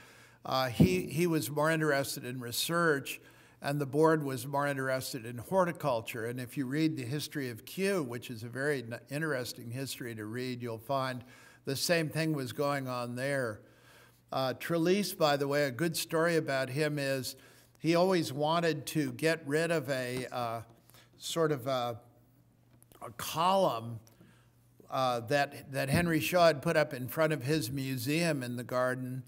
Uh, he, he was more interested in research, and the board was more interested in horticulture. And if you read the history of Kew, which is a very interesting history to read, you'll find the same thing was going on there. Uh, Trelease, by the way, a good story about him is he always wanted to get rid of a uh, sort of a, a column uh, that, that Henry Shaw had put up in front of his museum in the garden,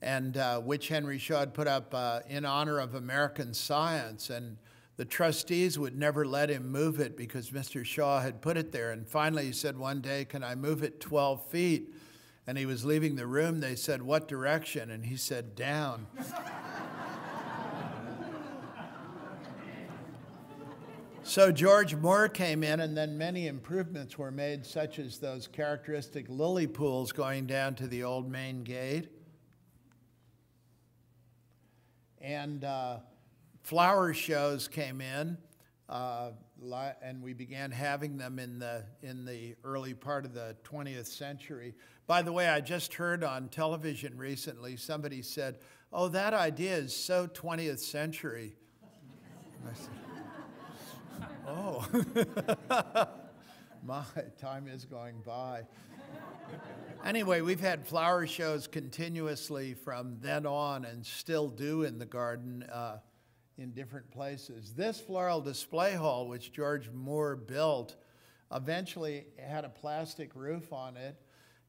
and uh, which Henry Shaw had put up uh, in honor of American science. And the trustees would never let him move it because Mister Shaw had put it there. And finally he said one day, "Can I move it twelve feet? And he was leaving the room. They said, "What direction?" And he said, "Down." So George Moore came in, and then many improvements were made, such as those characteristic lily pools going down to the old main gate. And uh, flower shows came in, uh, and we began having them in the, in the early part of the twentieth century. By the way, I just heard on television recently, somebody said, "Oh, that idea is so twentieth century. I said, "Oh, my time is going by." Anyway, we've had flower shows continuously from then on and still do in the garden uh, in different places. This floral display hall, which George Moore built, eventually had a plastic roof on it.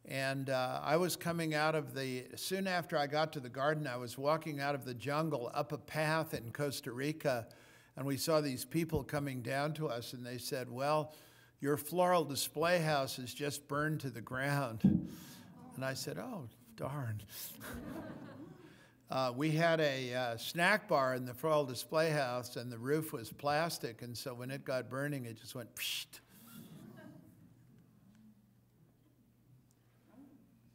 And uh, I was coming out of the, soon after I got to the garden, I was walking out of the jungle up a path in Costa Rica, and we saw these people coming down to us, and they said, "Well, your floral display house is just burned to the ground." And I said, "Oh, darn." uh, we had a uh, snack bar in the floral display house, and the roof was plastic, and so when it got burning, it just went pshht.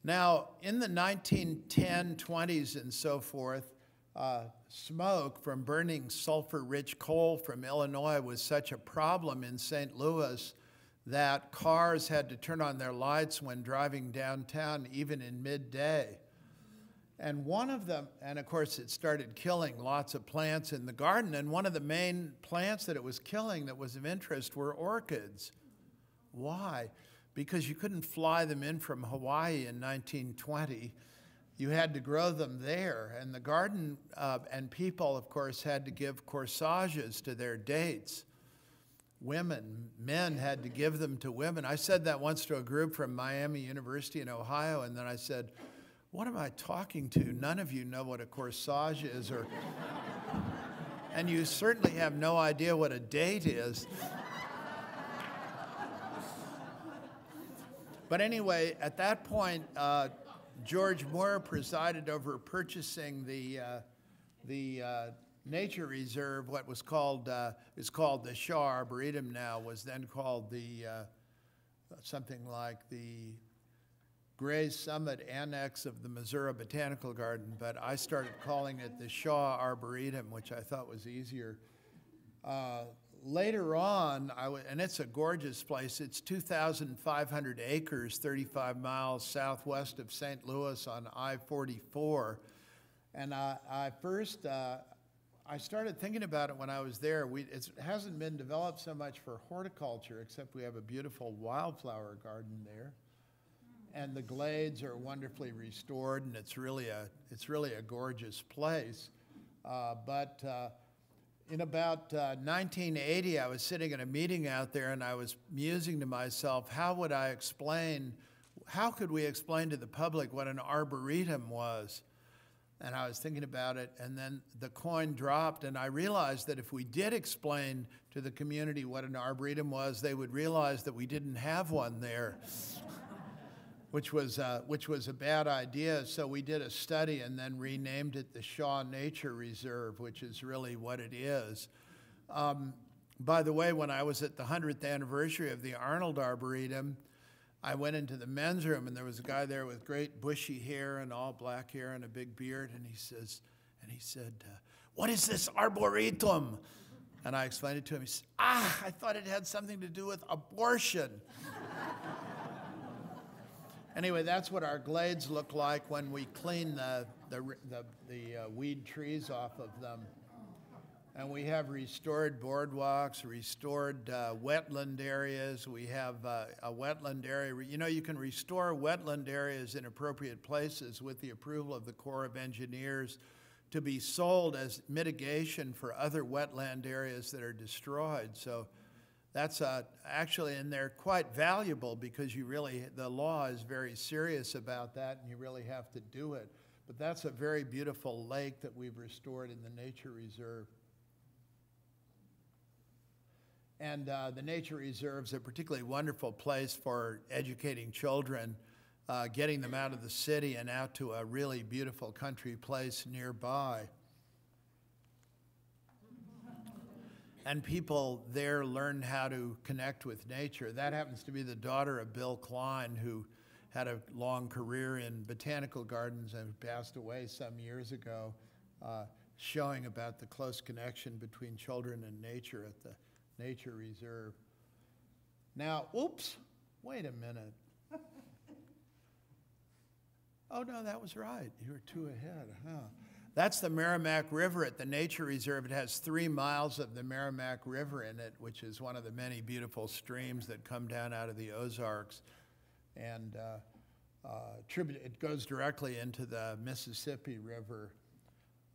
Now, in the nineteen ten, twenties and so forth, uh, smoke from burning sulfur-rich coal from Illinois was such a problem in Saint Louis that cars had to turn on their lights when driving downtown, even in midday. And one of them, and of course it started killing lots of plants in the garden, and one of the main plants that it was killing that was of interest were orchids. Why? Because you couldn't fly them in from Hawaii in nineteen twenty. You had to grow them there. And the garden uh, and people, of course, had to give corsages to their dates. Women, men had to give them to women. I said that once to a group from Miami University in Ohio, and then I said, "What am I talking to? None of you know what a corsage is, or and you certainly have no idea what a date is." But anyway, at that point, uh, George Moore presided over purchasing the uh, the uh, nature reserve. What was called uh, is called the Shaw Arboretum now, was then called the uh, something like the Gray's Summit Annex of the Missouri Botanical Garden. But I started calling it the Shaw Arboretum, which I thought was easier. Uh, Later on, I w and it's a gorgeous place, it's two thousand five hundred acres, thirty-five miles southwest of Saint Louis on I forty-four. And I, I first, uh, I started thinking about it when I was there. We, it's, it hasn't been developed so much for horticulture, except we have a beautiful wildflower garden there. And the glades are wonderfully restored, and it's really a, it's really a gorgeous place. Uh, but uh, In about uh, nineteen eighty, I was sitting in a meeting out there, and I was musing to myself, how would I explain, how could we explain to the public what an arboretum was? And I was thinking about it, and then the coin dropped, and I realized that if we did explain to the community what an arboretum was, they would realize that we didn't have one there, which was, uh, which was a bad idea. So we did a study and then renamed it the Shaw Nature Reserve, which is really what it is. Um, by the way, when I was at the hundredth anniversary of the Arnold Arboretum, I went into the men's room, and there was a guy there with great bushy hair and all black hair and a big beard, and he says, and he said, uh, "What is this arboretum?" And I explained it to him. He said, "Ah, I thought it had something to do with abortion." Anyway, that's what our glades look like when we clean the, the, the, the uh, weed trees off of them. And we have restored boardwalks, restored uh, wetland areas. We have uh, a wetland area. You know, you can restore wetland areas in appropriate places with the approval of the Corps of Engineers to be sold as mitigation for other wetland areas that are destroyed. So that's uh, actually, and they're quite valuable because you really, the law is very serious about that and you really have to do it. But that's a very beautiful lake that we've restored in the nature reserve. And uh, the nature reserve's a particularly wonderful place for educating children, uh, getting them out of the city and out to a really beautiful country place nearby. And people there learn how to connect with nature. That happens to be the daughter of Bill Klein, who had a long career in botanical gardens and passed away some years ago, uh, showing about the close connection between children and nature at the Nature Reserve. Now, oops, wait a minute. Oh, no, that was right. You were two ahead, huh? That's the Merrimack River at the Nature Reserve. It has three miles of the Merrimack River in it, which is one of the many beautiful streams that come down out of the Ozarks. And uh, uh, tribute, it goes directly into the Mississippi River.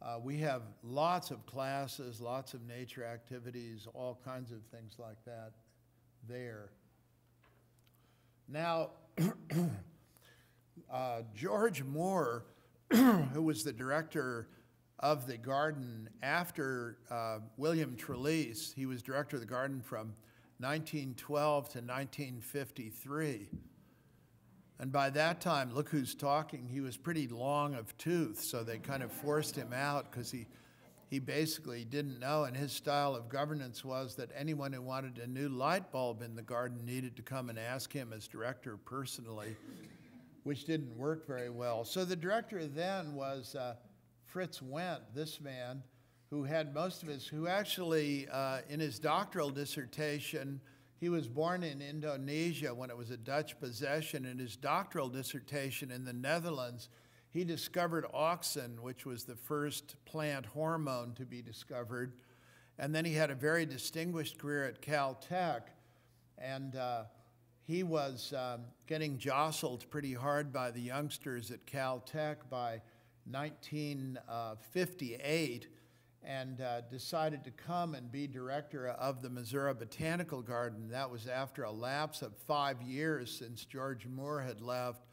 Uh, we have lots of classes, lots of nature activities, all kinds of things like that there. Now, uh, George Moore, who was the director of the garden after uh, William Trelease, he was director of the garden from nineteen twelve to nineteen fifty-three. And by that time, look who's talking, he was pretty long of tooth, so they kind of forced him out because he, he basically didn't know, and his style of governance was that anyone who wanted a new light bulb in the garden needed to come and ask him as director personally, which didn't work very well. So the director then was uh, Fritz Wendt, this man, who had most of his, who actually, uh, in his doctoral dissertation, he was born in Indonesia when it was a Dutch possession. In his doctoral dissertation in the Netherlands, he discovered auxin, which was the first plant hormone to be discovered. And then he had a very distinguished career at Caltech. And uh, he was um, getting jostled pretty hard by the youngsters at Caltech by nineteen fifty-eight. And uh, decided to come and be director of the Missouri Botanical Garden. That was after a lapse of five years since George Moore had left.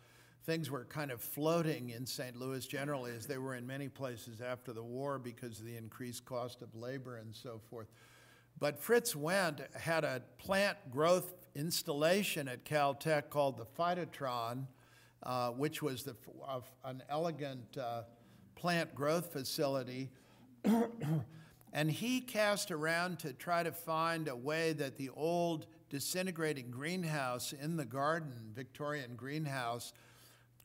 Things were kind of floating in Saint Louis generally, as they were in many places after the war because of the increased cost of labor and so forth. But Fritz Wendt had a plant growth installation at Caltech called the Phytotron, uh, which was the, uh, an elegant uh, plant growth facility. And he cast around to try to find a way that the old disintegrating greenhouse in the garden, Victorian greenhouse,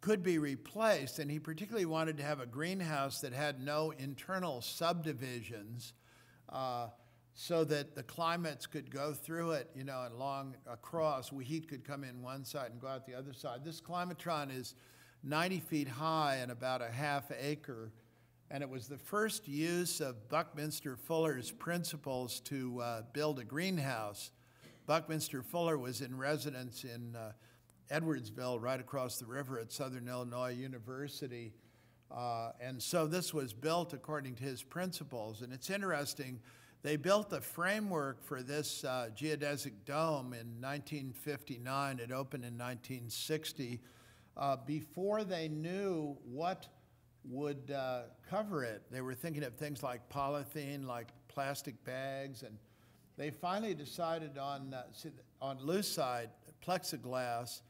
could be replaced. And he particularly wanted to have a greenhouse that had no internal subdivisions uh, so that the climates could go through it, you know, and long across. Heat could come in one side and go out the other side. This climatron is ninety feet high and about a half acre. And it was the first use of Buckminster Fuller's principles to uh, build a greenhouse. Buckminster Fuller was in residence in uh, Edwardsville, right across the river at Southern Illinois University. Uh, and so this was built according to his principles. And it's interesting, they built the framework for this uh, geodesic dome in nineteen fifty-nine. It opened in nineteen sixty. Uh, before they knew what would uh, cover it. They were thinking of things like polythene, like plastic bags, and they finally decided on, uh, on lucite, plexiglass,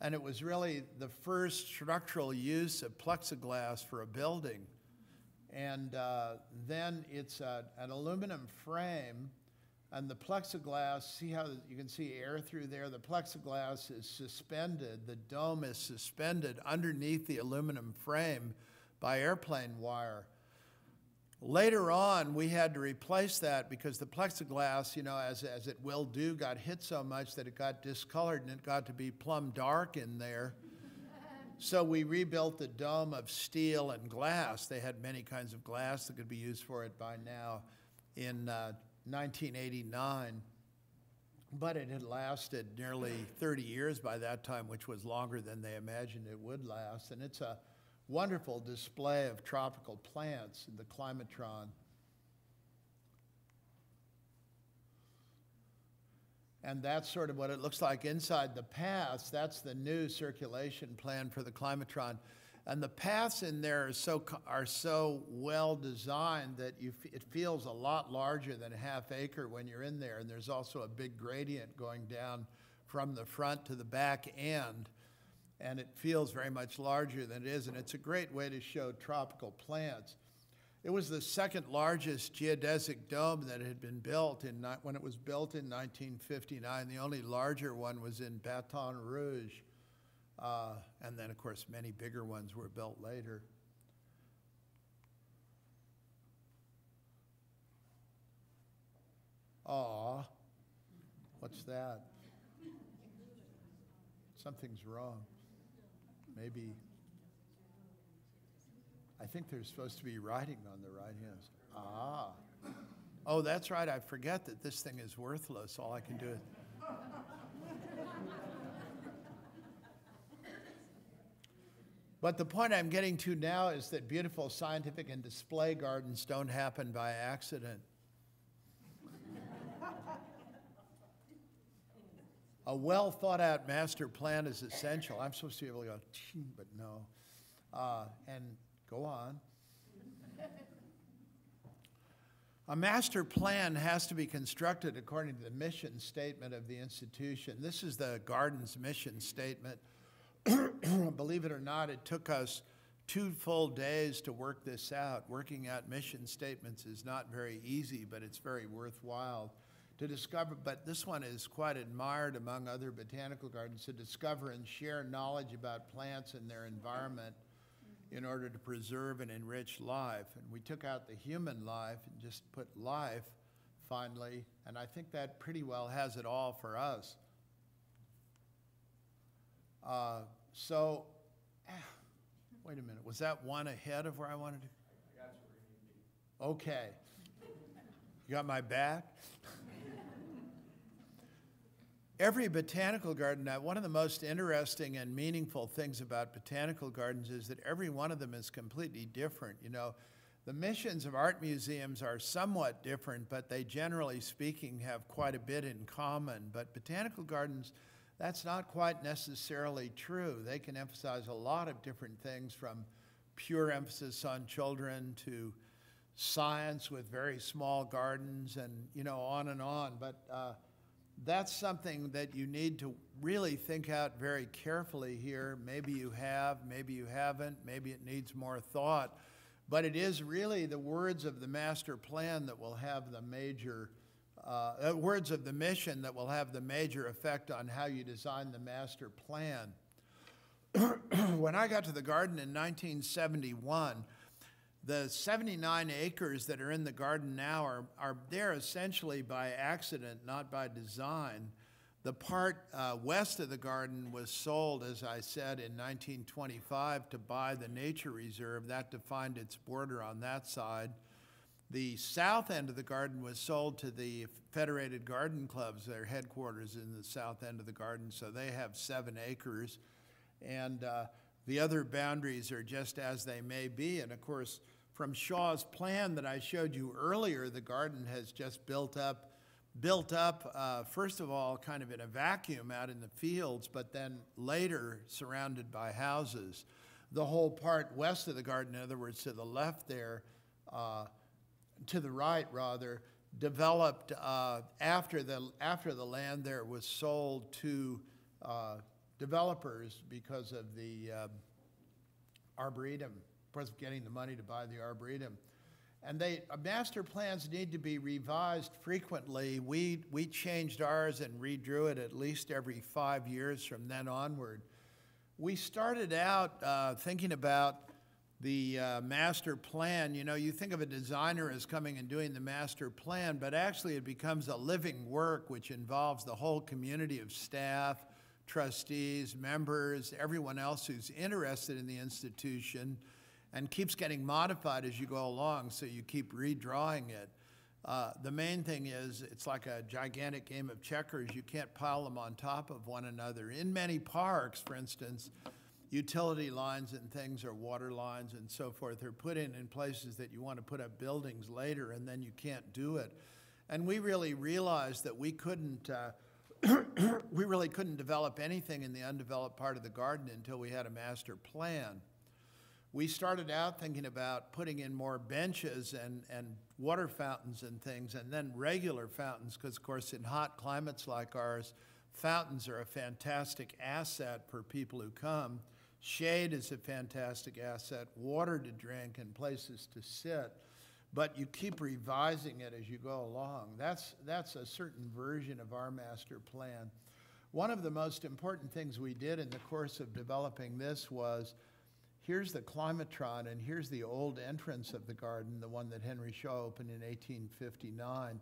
and it was really the first structural use of plexiglass for a building. And uh, then it's a, an aluminum frame, and the plexiglass, see how you can see air through there? The plexiglass is suspended, the dome is suspended underneath the aluminum frame by airplane wire. Later on, we had to replace that because the plexiglass, you know, as, as it will do, got hit so much that it got discolored and it got to be plumb dark in there. So we rebuilt the dome of steel and glass. They had many kinds of glass that could be used for it by now. in uh, nineteen eighty-nine, but it had lasted nearly thirty years by that time, which was longer than they imagined it would last. And it's a wonderful display of tropical plants in the climatron. And that's sort of what it looks like inside the paths. That's the new circulation plan for the climatron. And the paths in there are so, are so well designed that you f it feels a lot larger than a half acre when you're in there. And there's also a big gradient going down from the front to the back end. And it feels very much larger than it is. And it's a great way to show tropical plants. It was the second largest geodesic dome that had been built in, when it was built in nineteen fifty-nine. The only larger one was in Baton Rouge. Uh, and then, of course, many bigger ones were built later. Aw, what's that? Something's wrong. Maybe. I think there's supposed to be writing on the right hand. Ah. Oh, that's right. I forget that this thing is worthless. All I can do is. But the point I'm getting to now is that beautiful scientific and display gardens don't happen by accident. A well-thought-out master plan is essential. I'm supposed to be able to go, but no. Uh, and go on. A master plan has to be constructed according to the mission statement of the institution. This is the garden's mission statement. Believe it or not, it took us two full days to work this out. Working out mission statements is not very easy, but it's very worthwhile to discover. But this one is quite admired among other botanical gardens, to discover and share knowledge about plants and their environment in order to preserve and enrich life. And we took out the human life and just put life finally. And I think that pretty well has it all for us. Uh, so, ah, wait a minute, was that one ahead of where I wanted to? I got you. Okay. You got my back? Every botanical garden, now, one of the most interesting and meaningful things about botanical gardens is that every one of them is completely different. You know, the missions of art museums are somewhat different, but they, generally speaking, have quite a bit in common. But botanical gardens, that's not quite necessarily true. They can emphasize a lot of different things, from pure emphasis on children to science with very small gardens and, you know, on and on. But uh, that's something that you need to really think out very carefully here. Maybe you have, maybe you haven't, maybe it needs more thought. But it is really the words of the master plan that will have the major Uh, words of the mission that will have the major effect on how you design the master plan. When I got to the garden in nineteen seventy-one, the seventy-nine acres that are in the garden now are, are there essentially by accident, not by design. The part uh, west of the garden was sold, as I said, in nineteen twenty-five to buy the nature reserve. That defined its border on that side. The south end of the garden was sold to the Federated Garden Clubs, their headquarters in the south end of the garden, so they have seven acres. And uh, the other boundaries are just as they may be. And of course, from Shaw's plan that I showed you earlier, the garden has just built up, built up uh, first of all, kind of in a vacuum out in the fields, but then later surrounded by houses. The whole part west of the garden, in other words, to the left there, uh, to the right rather, developed uh, after the after the land there was sold to uh, developers because of the uh, arboretum, because of getting the money to buy the arboretum. And they uh, master plans need to be revised frequently. We we changed ours and redrew it at least every five years from then onward. We started out uh, thinking about the uh, master plan. You know, you think of a designer as coming and doing the master plan, but actually it becomes a living work which involves the whole community of staff, trustees, members, everyone else who's interested in the institution, and keeps getting modified as you go along, so you keep redrawing it. Uh, the main thing is it's like a gigantic game of checkers. You can't pile them on top of one another. In many parks, for instance, utility lines and things or water lines and so forth are put in in places that you want to put up buildings later, and then you can't do it. And we really realized that we couldn't, uh, we really couldn't develop anything in the undeveloped part of the garden until we had a master plan. We started out thinking about putting in more benches and, and water fountains and things, and then regular fountains, because of course in hot climates like ours, fountains are a fantastic asset for people who come. Shade is a fantastic asset, water to drink and places to sit, but you keep revising it as you go along. That's, that's a certain version of our master plan. One of the most important things we did in the course of developing this was, here's the climatron, and here's the old entrance of the garden, the one that Henry Shaw opened in eighteen fifty-nine.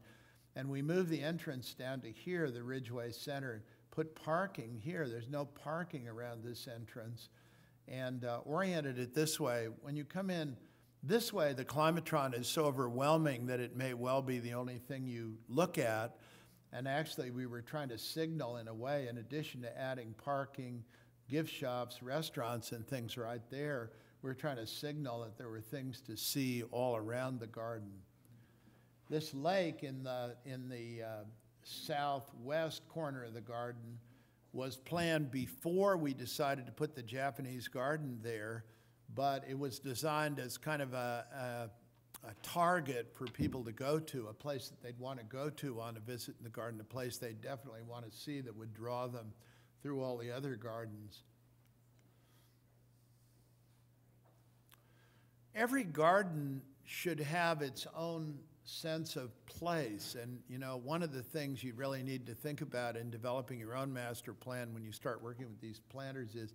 And we moved the entrance down to here, the Ridgeway Center, put parking here. There's no parking around this entrance, and uh, oriented it this way. When you come in this way, the climatron is so overwhelming that it may well be the only thing you look at. And actually, we were trying to signal in a way, in addition to adding parking, gift shops, restaurants, and things right there, we're trying to signal that there were things to see all around the garden. This lake in the, in the uh, southwest corner of the garden was planned before we decided to put the Japanese garden there, but it was designed as kind of a, a, a target for people to go to, a place that they'd want to go to on a visit in the garden, a place they'd definitely want to see that would draw them through all the other gardens. Every garden should have its own sense of place. And you know, one of the things you really need to think about in developing your own master plan when you start working with these planters is,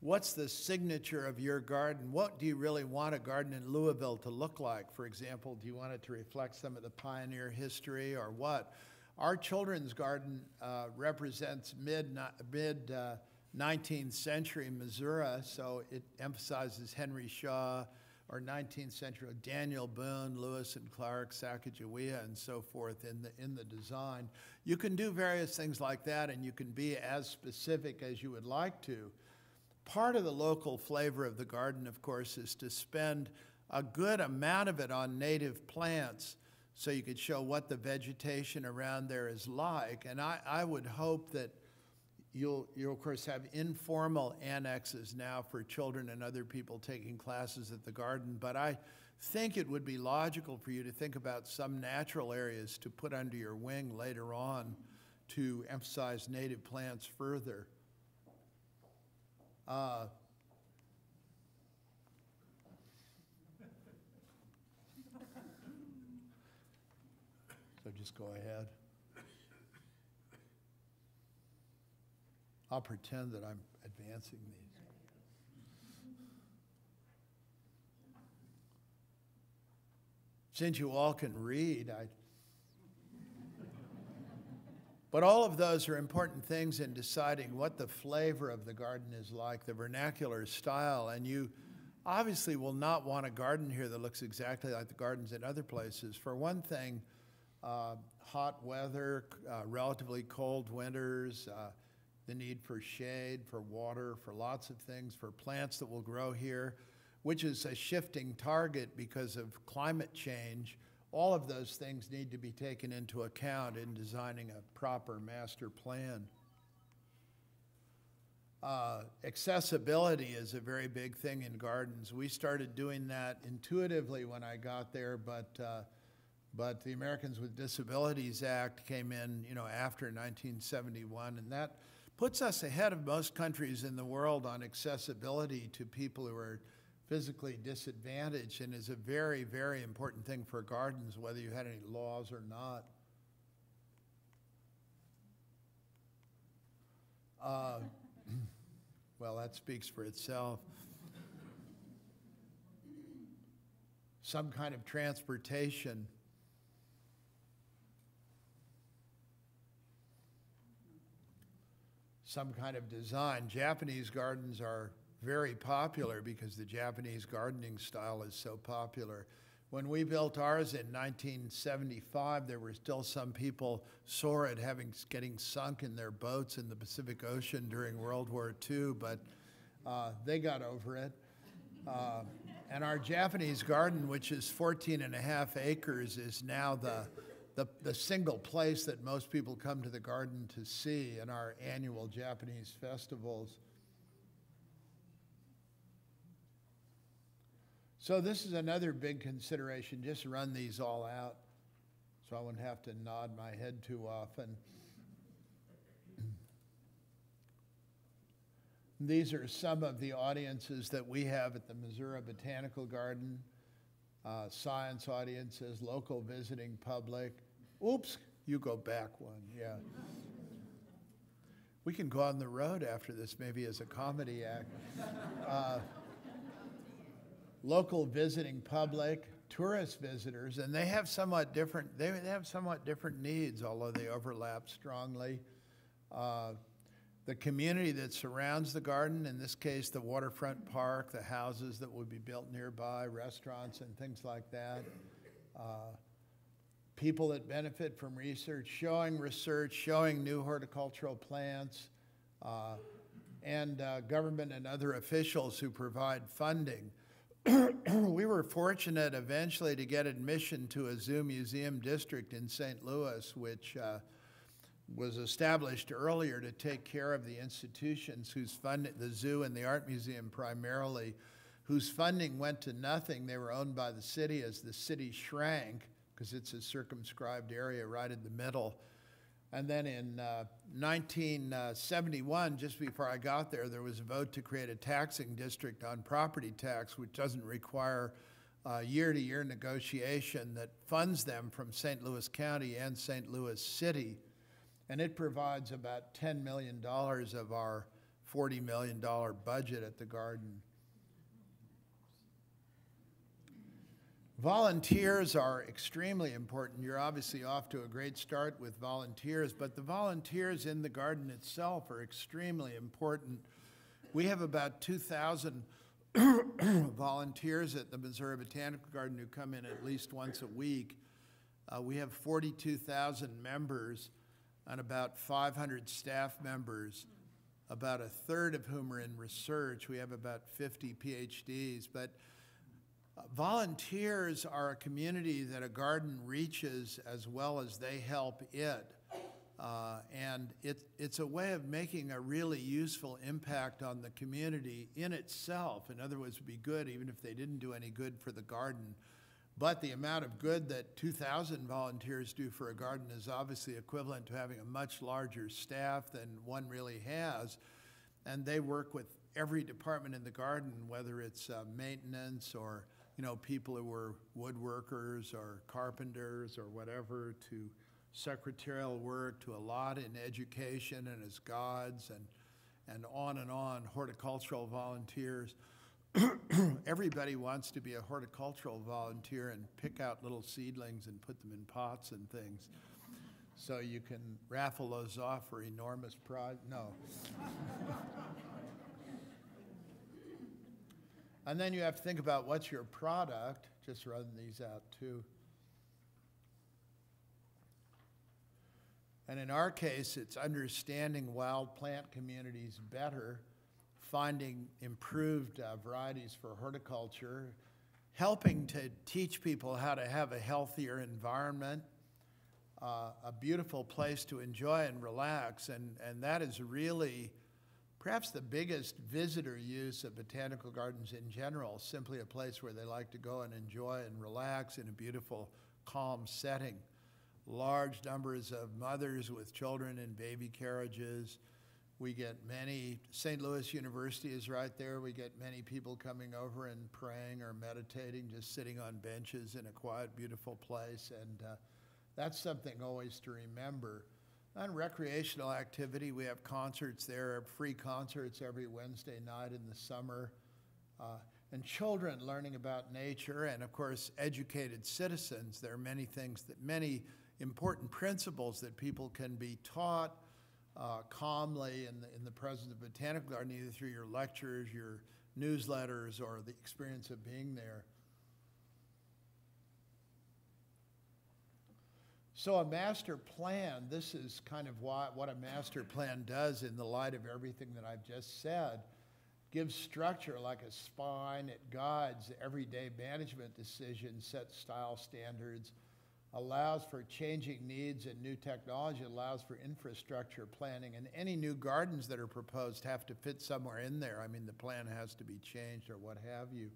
what's the signature of your garden? What do you really want a garden in Louisville to look like? For example, do you want it to reflect some of the pioneer history or what? Our children's garden uh, represents mid, mid uh, nineteenth century Missouri, so it emphasizes Henry Shaw, or nineteenth century Daniel Boone, Lewis and Clark, Sacagawea, and so forth in the, in the design. You can do various things like that, and you can be as specific as you would like to. Part of the local flavor of the garden, of course, is to spend a good amount of it on native plants, so you could show what the vegetation around there is like. And I, I would hope that you'll, you'll, of course, have informal annexes now for children and other people taking classes at the garden. But I think it would be logical for you to think about some natural areas to put under your wing later on to emphasize native plants further. Uh, So just go ahead. I'll pretend that I'm advancing these. Since you all can read, I... But all of those are important things in deciding what the flavor of the garden is like, the vernacular style, and you obviously will not want a garden here that looks exactly like the gardens in other places. For one thing, Uh, hot weather, uh, relatively cold winters, uh, the need for shade, for water, for lots of things, for plants that will grow here, which is a shifting target because of climate change. All of those things need to be taken into account in designing a proper master plan. Uh, accessibility is a very big thing in gardens. We started doing that intuitively when I got there, but uh, But the Americans with Disabilities Act came in, you know, after nineteen seventy-one, and that puts us ahead of most countries in the world on accessibility to people who are physically disadvantaged, and is a very, very important thing for gardens, whether you had any laws or not. Uh, well, that speaks for itself. Some kind of transportation. Some kind of design. Japanese gardens are very popular because the Japanese gardening style is so popular. When we built ours in nineteen seventy-five, there were still some people sore at having getting sunk in their boats in the Pacific Ocean during World War Two, but uh, they got over it. Uh, and our Japanese garden, which is fourteen and a half acres, is now the, the, the single place that most people come to the garden to see in our annual Japanese festivals. So this is another big consideration. Just run these all out so I wouldn't have to nod my head too often. These are some of the audiences that we have at the Missouri Botanical Garden. Uh, science audiences, local visiting public. Oops, you go back one, yeah. We can go on the road after this, maybe as a comedy act. Uh, local visiting public, tourist visitors, and they have somewhat different, they have somewhat different needs, although they overlap strongly. Uh, the community that surrounds the garden, in this case, the waterfront park, the houses that would be built nearby, restaurants and things like that. Uh, people that benefit from research, showing research, showing new horticultural plants, uh, and uh, government and other officials who provide funding. We were fortunate eventually to get admission to a zoo museum district in Saint Louis, which uh, was established earlier to take care of the institutions whose funding, the zoo and the art museum primarily, whose funding went to nothing. They were owned by the city as the city shrank, because it's a circumscribed area right in the middle. And then in uh, nineteen seventy-one, just before I got there, there was a vote to create a taxing district on property tax, which doesn't require year-to-year negotiation, that funds them from Saint Louis County and Saint Louis City. And it provides about ten million dollars of our forty million dollar budget at the garden. Volunteers are extremely important. You're obviously off to a great start with volunteers, but the volunteers in the garden itself are extremely important. We have about two thousand volunteers at the Missouri Botanical Garden who come in at least once a week. Uh, we have forty-two thousand members and about five hundred staff members, about a third of whom are in research. We have about fifty PhDs, but volunteers are a community that a garden reaches as well as they help it. Uh, and it, it's a way of making a really useful impact on the community in itself. In other words, it would be good even if they didn't do any good for the garden. But the amount of good that two thousand volunteers do for a garden is obviously equivalent to having a much larger staff than one really has. And they work with every department in the garden, whether it's uh, maintenance or you know, people who were woodworkers or carpenters or whatever, to secretarial work, to a lot in education and as guides and, and on and on, horticultural volunteers. Everybody wants to be a horticultural volunteer and pick out little seedlings and put them in pots and things. So you can raffle those off for enormous prize, no. And then you have to think about what's your product. Just run these out too. And in our case, it's understanding wild plant communities better, finding improved uh, varieties for horticulture, helping to teach people how to have a healthier environment, uh, a beautiful place to enjoy and relax, and, and that is really perhaps the biggest visitor use of botanical gardens in general, simply a place where they like to go and enjoy and relax in a beautiful, calm setting. Large numbers of mothers with children in baby carriages. We get many, Saint Louis University is right there. We get many people coming over and praying or meditating, just sitting on benches in a quiet, beautiful place. And uh, that's something always to remember. On recreational activity, we have concerts there, free concerts every Wednesday night in the summer, uh, and children learning about nature, and of course, educated citizens. There are many things that, many important principles that people can be taught uh, calmly in the, in the presence of Botanical Garden, either through your lectures, your newsletters, or the experience of being there. So a master plan, this is kind of what, what a master plan does in the light of everything that I've just said. Gives structure like a spine, it guides everyday management decisions, sets style standards, allows for changing needs and new technology, allows for infrastructure planning, and any new gardens that are proposed have to fit somewhere in there. I mean, the plan has to be changed or what have you.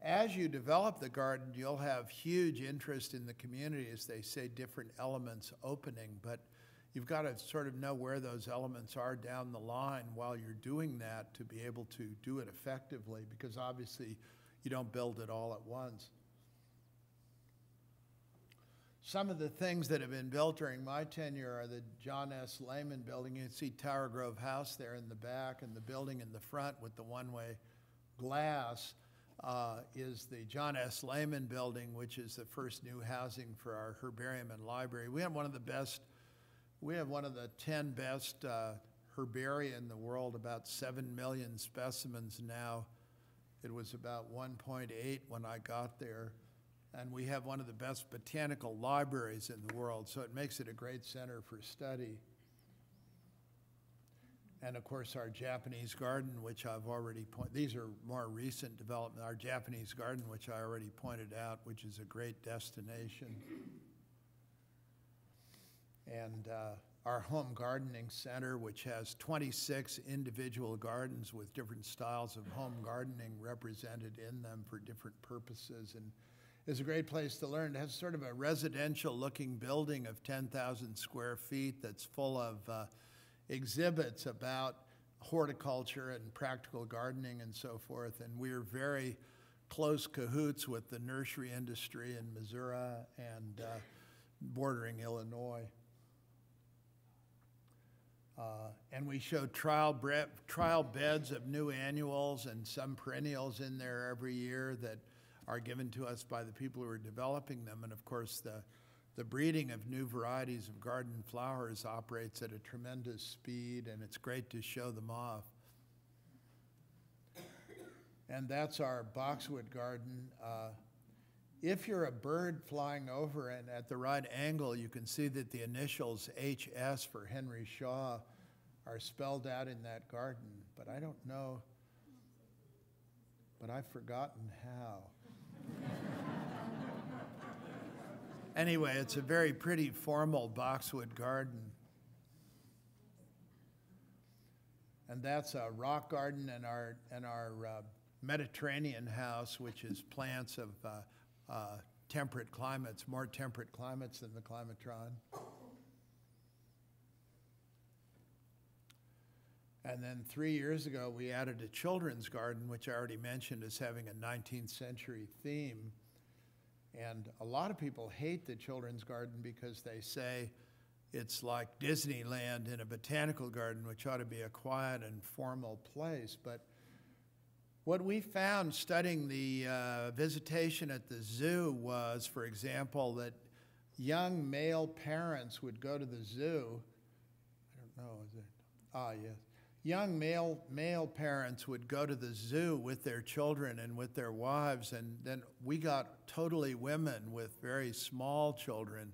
As you develop the garden, you'll have huge interest in the community, as they say, different elements opening, but you've got to sort of know where those elements are down the line while you're doing that to be able to do it effectively, because obviously you don't build it all at once. Some of the things that have been built during my tenure are the John S. Lehman building. You can see Tower Grove House there in the back, and the building in the front with the one-way glass. Uh, is the John S. Lehman building, which is the first new housing for our herbarium and library. We have one of the best, we have one of the ten best uh, herbaria in the world, about seven million specimens now. It was about one point eight when I got there. And we have one of the best botanical libraries in the world, so it makes it a great center for study. And of course, our Japanese garden, which I've already pointed, these are more recent development, our Japanese garden, which I already pointed out, which is a great destination. And uh, our home gardening center, which has twenty-six individual gardens with different styles of home gardening represented in them for different purposes, and is a great place to learn. It has sort of a residential looking building of ten thousand square feet that's full of uh, exhibits about horticulture and practical gardening and so forth. And we're very close cahoots with the nursery industry in Missouri and uh, bordering Illinois. Uh, and we show trial, bre trial beds of new annuals and some perennials in there every year that are given to us by the people who are developing them. And of course, the The breeding of new varieties of garden flowers operates at a tremendous speed, and it's great to show them off. And that's our boxwood garden. Uh, if you're a bird flying over and at the right angle, you can see that the initials H S for Henry Shaw are spelled out in that garden. But I don't know, but I've forgotten how. Anyway, it's a very pretty formal boxwood garden. And that's a rock garden and our, and our uh, Mediterranean house, which is plants of uh, uh, temperate climates, more temperate climates than the climatron. And then three years ago, we added a children's garden, which I already mentioned as having a nineteenth century theme. And a lot of people hate the children's garden because they say it's like Disneyland in a botanical garden, which ought to be a quiet and formal place. But what we found studying the uh, visitation at the zoo was, for example, that young male parents would go to the zoo. I don't know, is it? Ah, yes. Young male, male parents would go to the zoo with their children and with their wives, and then we got totally women with very small children.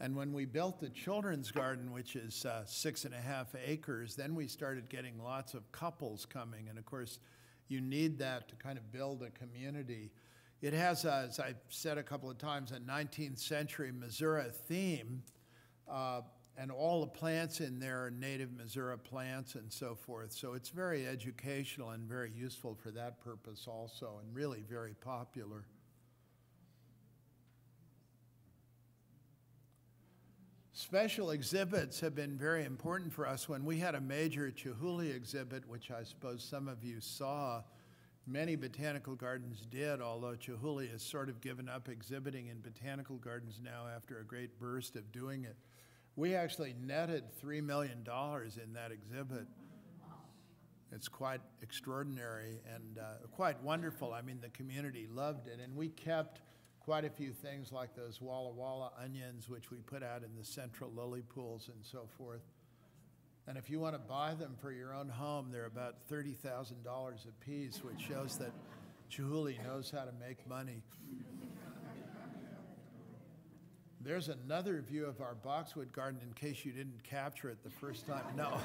And when we built the children's garden, which is uh, six and a half acres, then we started getting lots of couples coming. And of course, you need that to kind of build a community. It has, a, as I've said a couple of times, a nineteenth century Missouri theme. Uh, And all the plants in there are native Missouri plants and so forth. So it's very educational and very useful for that purpose also, and really very popular. Special exhibits have been very important for us. When we had a major Chihuly exhibit, which I suppose some of you saw, many botanical gardens did, although Chihuly has sort of given up exhibiting in botanical gardens now after a great burst of doing it. We actually netted three million dollars in that exhibit. It's quite extraordinary and uh, quite wonderful. I mean, the community loved it. And we kept quite a few things like those Walla Walla onions, which we put out in the central lily pools and so forth. And if you want to buy them for your own home, they're about thirty thousand dollars a piece, which shows that Chihuly knows how to make money. There's another view of our boxwood garden in case you didn't capture it the first time. No.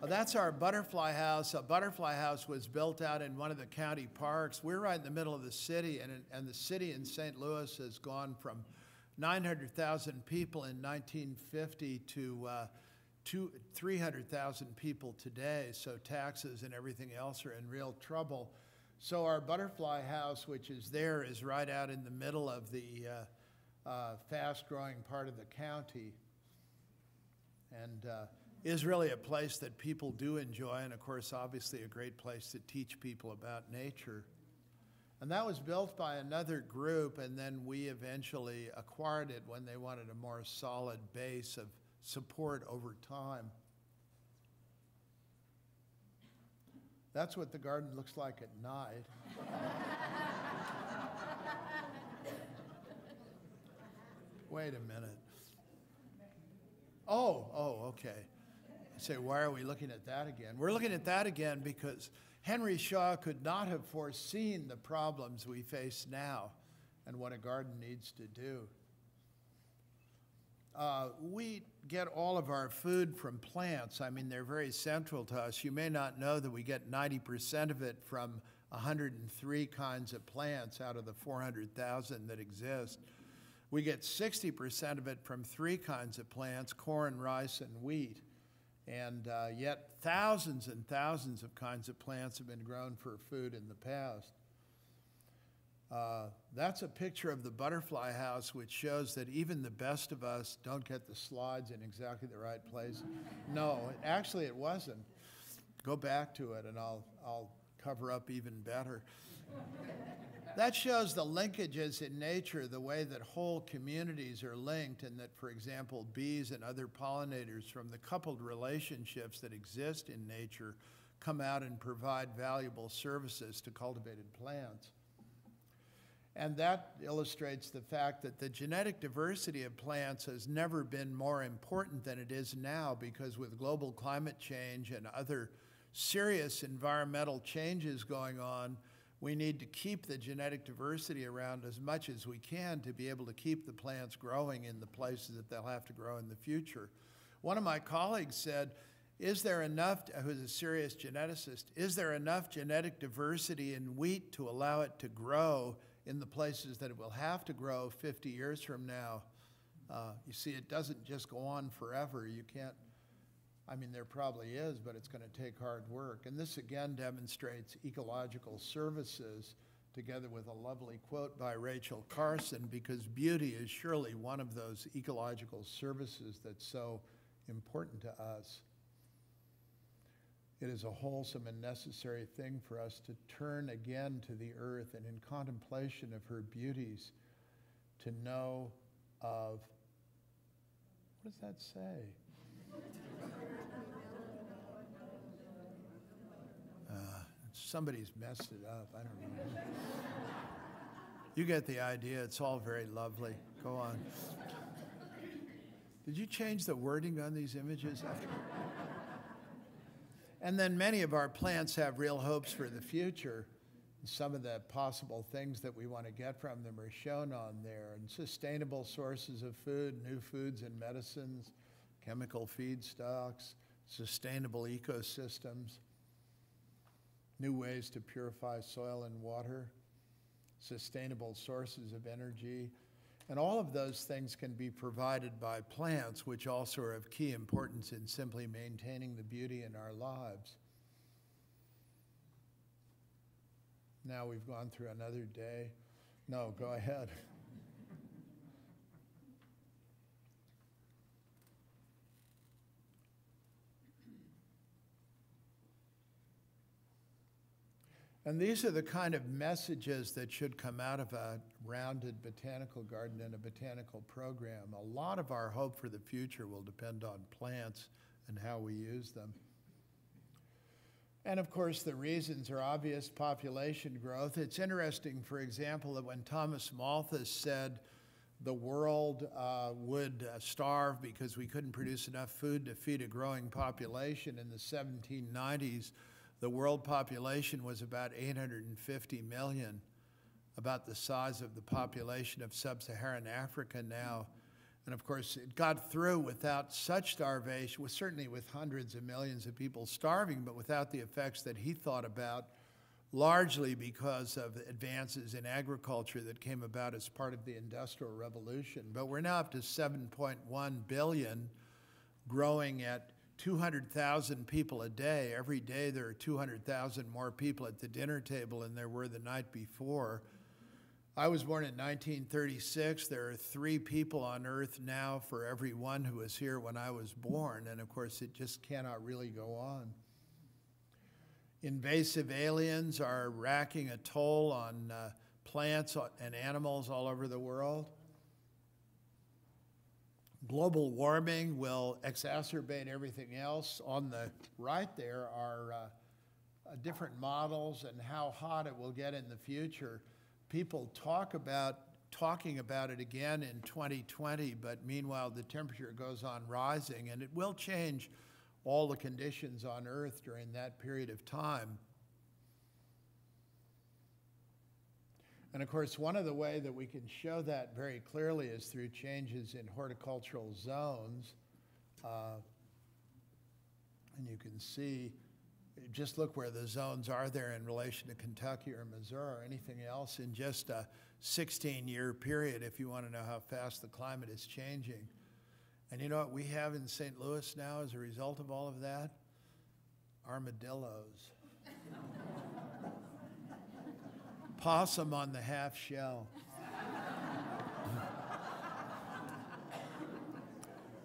Well, that's our butterfly house. A butterfly house was built out in one of the county parks. We're right in the middle of the city, and, and the city in Saint Louis has gone from nine hundred thousand people in nineteen fifty to uh, three hundred thousand people today, so taxes and everything else are in real trouble. So our butterfly house, which is there, is right out in the middle of the uh, uh, fast-growing part of the county, and uh, is really a place that people do enjoy, and of course, obviously, a great place to teach people about nature. And that was built by another group, and then we eventually acquired it when they wanted a more solid base of support over time. That's what the garden looks like at night. Wait a minute. Oh, oh, okay. I say, why are we looking at that again? We're looking at that again because Henry Shaw could not have foreseen the problems we face now and what a garden needs to do. Uh, we get all of our food from plants. I mean, they're very central to us. You may not know that we get ninety percent of it from one hundred three kinds of plants out of the four hundred thousand that exist. We get sixty percent of it from three kinds of plants, corn, rice, and wheat. And uh, yet thousands and thousands of kinds of plants have been grown for food in the past. Uh, that's a picture of the butterfly house, which shows that even the best of us don't get the slides in exactly the right place. No, actually it wasn't. Go back to it and I'll, I'll cover up even better. That shows the linkages in nature, the way that whole communities are linked, and that, for example, bees and other pollinators from the coupled relationships that exist in nature come out and provide valuable services to cultivated plants. And that illustrates the fact that the genetic diversity of plants has never been more important than it is now, because with global climate change and other serious environmental changes going on, we need to keep the genetic diversity around as much as we can to be able to keep the plants growing in the places that they'll have to grow in the future. One of my colleagues said, is there enough, who's a serious geneticist, is there enough genetic diversity in wheat to allow it to grow in the places that it will have to grow fifty years from now? Uh, you see, it doesn't just go on forever. You can't, I mean, there probably is, but it's gonna take hard work. And this again demonstrates ecological services, together with a lovely quote by Rachel Carson, because beauty is surely one of those ecological services that's so important to us. It is a wholesome and necessary thing for us to turn again to the earth, and in contemplation of her beauties, to know of, what does that say? Uh, somebody's messed it up, I don't know. You get the idea, it's all very lovely. Go on. Did you change the wording on these images? After? And then many of our plants have real hopes for the future. Some of the possible things that we want to get from them are shown on there. And sustainable sources of food, new foods and medicines, chemical feedstocks, sustainable ecosystems, new ways to purify soil and water, sustainable sources of energy. And all of those things can be provided by plants, which also are of key importance in simply maintaining the beauty in our lives. Now we've gone through another day. No, go ahead. And these are the kind of messages that should come out of a rounded botanical garden and a botanical program. A lot of our hope for the future will depend on plants and how we use them. And of course, the reasons are obvious: population growth. It's interesting, for example, that when Thomas Malthus said the world uh, would uh, starve because we couldn't produce enough food to feed a growing population in the seventeen nineties, the world population was about eight hundred fifty million. about the size of the population of sub-Saharan Africa now. And of course, it got through without such starvation, well, certainly with hundreds of millions of people starving, but without the effects that he thought about, largely because of advances in agriculture that came about as part of the Industrial Revolution. But we're now up to seven point one billion, growing at two hundred thousand people a day. Every day there are two hundred thousand more people at the dinner table than there were the night before. I was born in nineteen thirty-six. There are three people on Earth now for every one who was here when I was born. And of course, it just cannot really go on. Invasive aliens are racking a toll on uh, plants and animals all over the world. Global warming will exacerbate everything else. On the right there are uh, different models and how hot it will get in the future. People talk about talking about it again in twenty twenty, but meanwhile the temperature goes on rising, and it will change all the conditions on Earth during that period of time. And of course, one of the ways that we can show that very clearly is through changes in horticultural zones. Uh, and you can see, just look where the zones are there in relation to Kentucky or Missouri or anything else in just a sixteen year period if you want to know how fast the climate is changing. And you know what we have in Saint Louis now as a result of all of that? Armadillos. Possum on the half shell.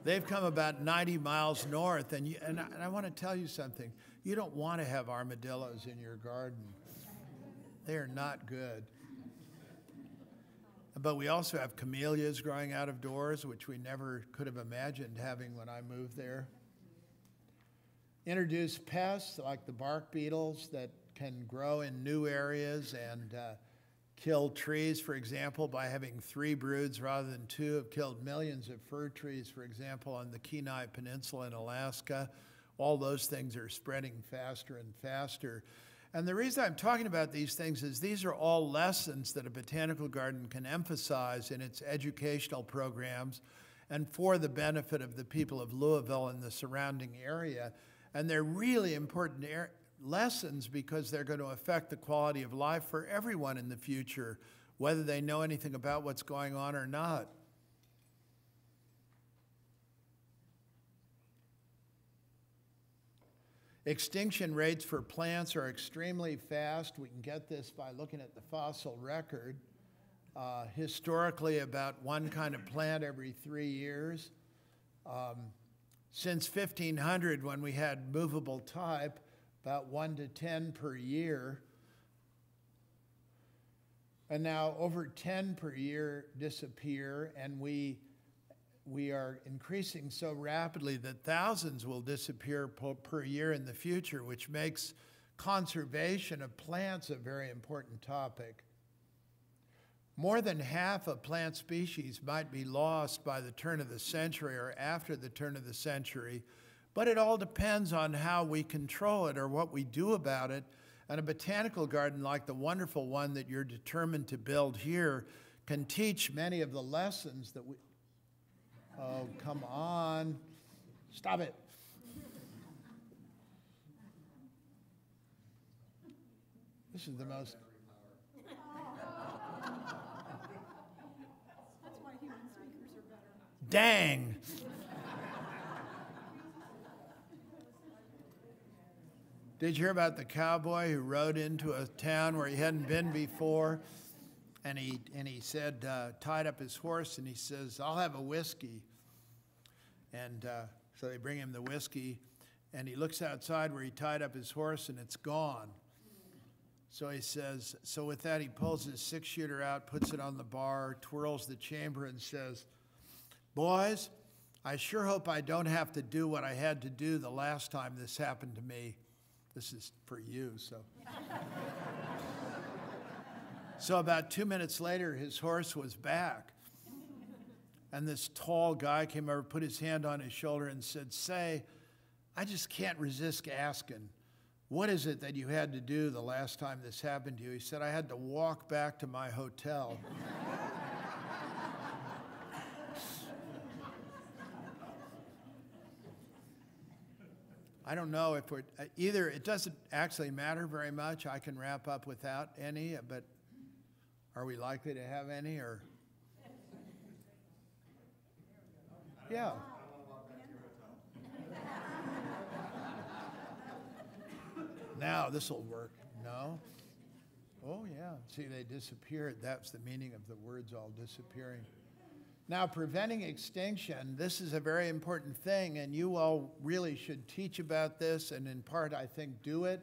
They've come about ninety miles north, and, you, and, I, and I want to tell you something. You don't want to have armadillos in your garden. They are not good. But we also have camellias growing out of doors, which we never could have imagined having when I moved there. Introduced pests like the bark beetles that can grow in new areas and uh, kill trees, for example, by having three broods rather than two, have killed millions of fir trees, for example, on the Kenai Peninsula in Alaska. All those things are spreading faster and faster. And the reason I'm talking about these things is these are all lessons that a botanical garden can emphasize in its educational programs and for the benefit of the people of Louisville and the surrounding area. And they're really important er- lessons because they're going to affect the quality of life for everyone in the future, whether they know anything about what's going on or not. Extinction rates for plants are extremely fast. We can get this by looking at the fossil record. Uh, historically, about one kind of plant every three years. Um, since fifteen hundred, when we had movable type, about one to ten per year. And now over ten per year disappear, and we We are increasing so rapidly that thousands will disappear per year in the future, which makes conservation of plants a very important topic. More than half of plant species might be lost by the turn of the century or after the turn of the century, but it all depends on how we control it or what we do about it. And a botanical garden like the wonderful one that you're determined to build here can teach many of the lessons that we... Oh, come on. Stop it. This is the most... That's why human speakers are better. Dang. Did you hear about the cowboy who rode into a town where he hadn't been before? And he, and he said, uh, tied up his horse, and he says, I'll have a whiskey. And uh, so they bring him the whiskey, and he looks outside where he tied up his horse, and it's gone. So he says, so with that, he pulls his six-shooter out, puts it on the bar, twirls the chamber, and says, boys, I sure hope I don't have to do what I had to do the last time this happened to me. This is for you, so. So about two minutes later, his horse was back. And this tall guy came over, put his hand on his shoulder, and said, say, I just can't resist asking, what is it that you had to do the last time this happened to you? He said, I had to walk back to my hotel. I don't know if we're, either it doesn't actually matter very much. I can wrap up without any, but are we likely to have any, or? Yeah. Now this will work. No? Oh, yeah. See, they disappeared. That's the meaning of the words all disappearing. Now, preventing extinction, this is a very important thing, and you all really should teach about this, and in part, I think, do it.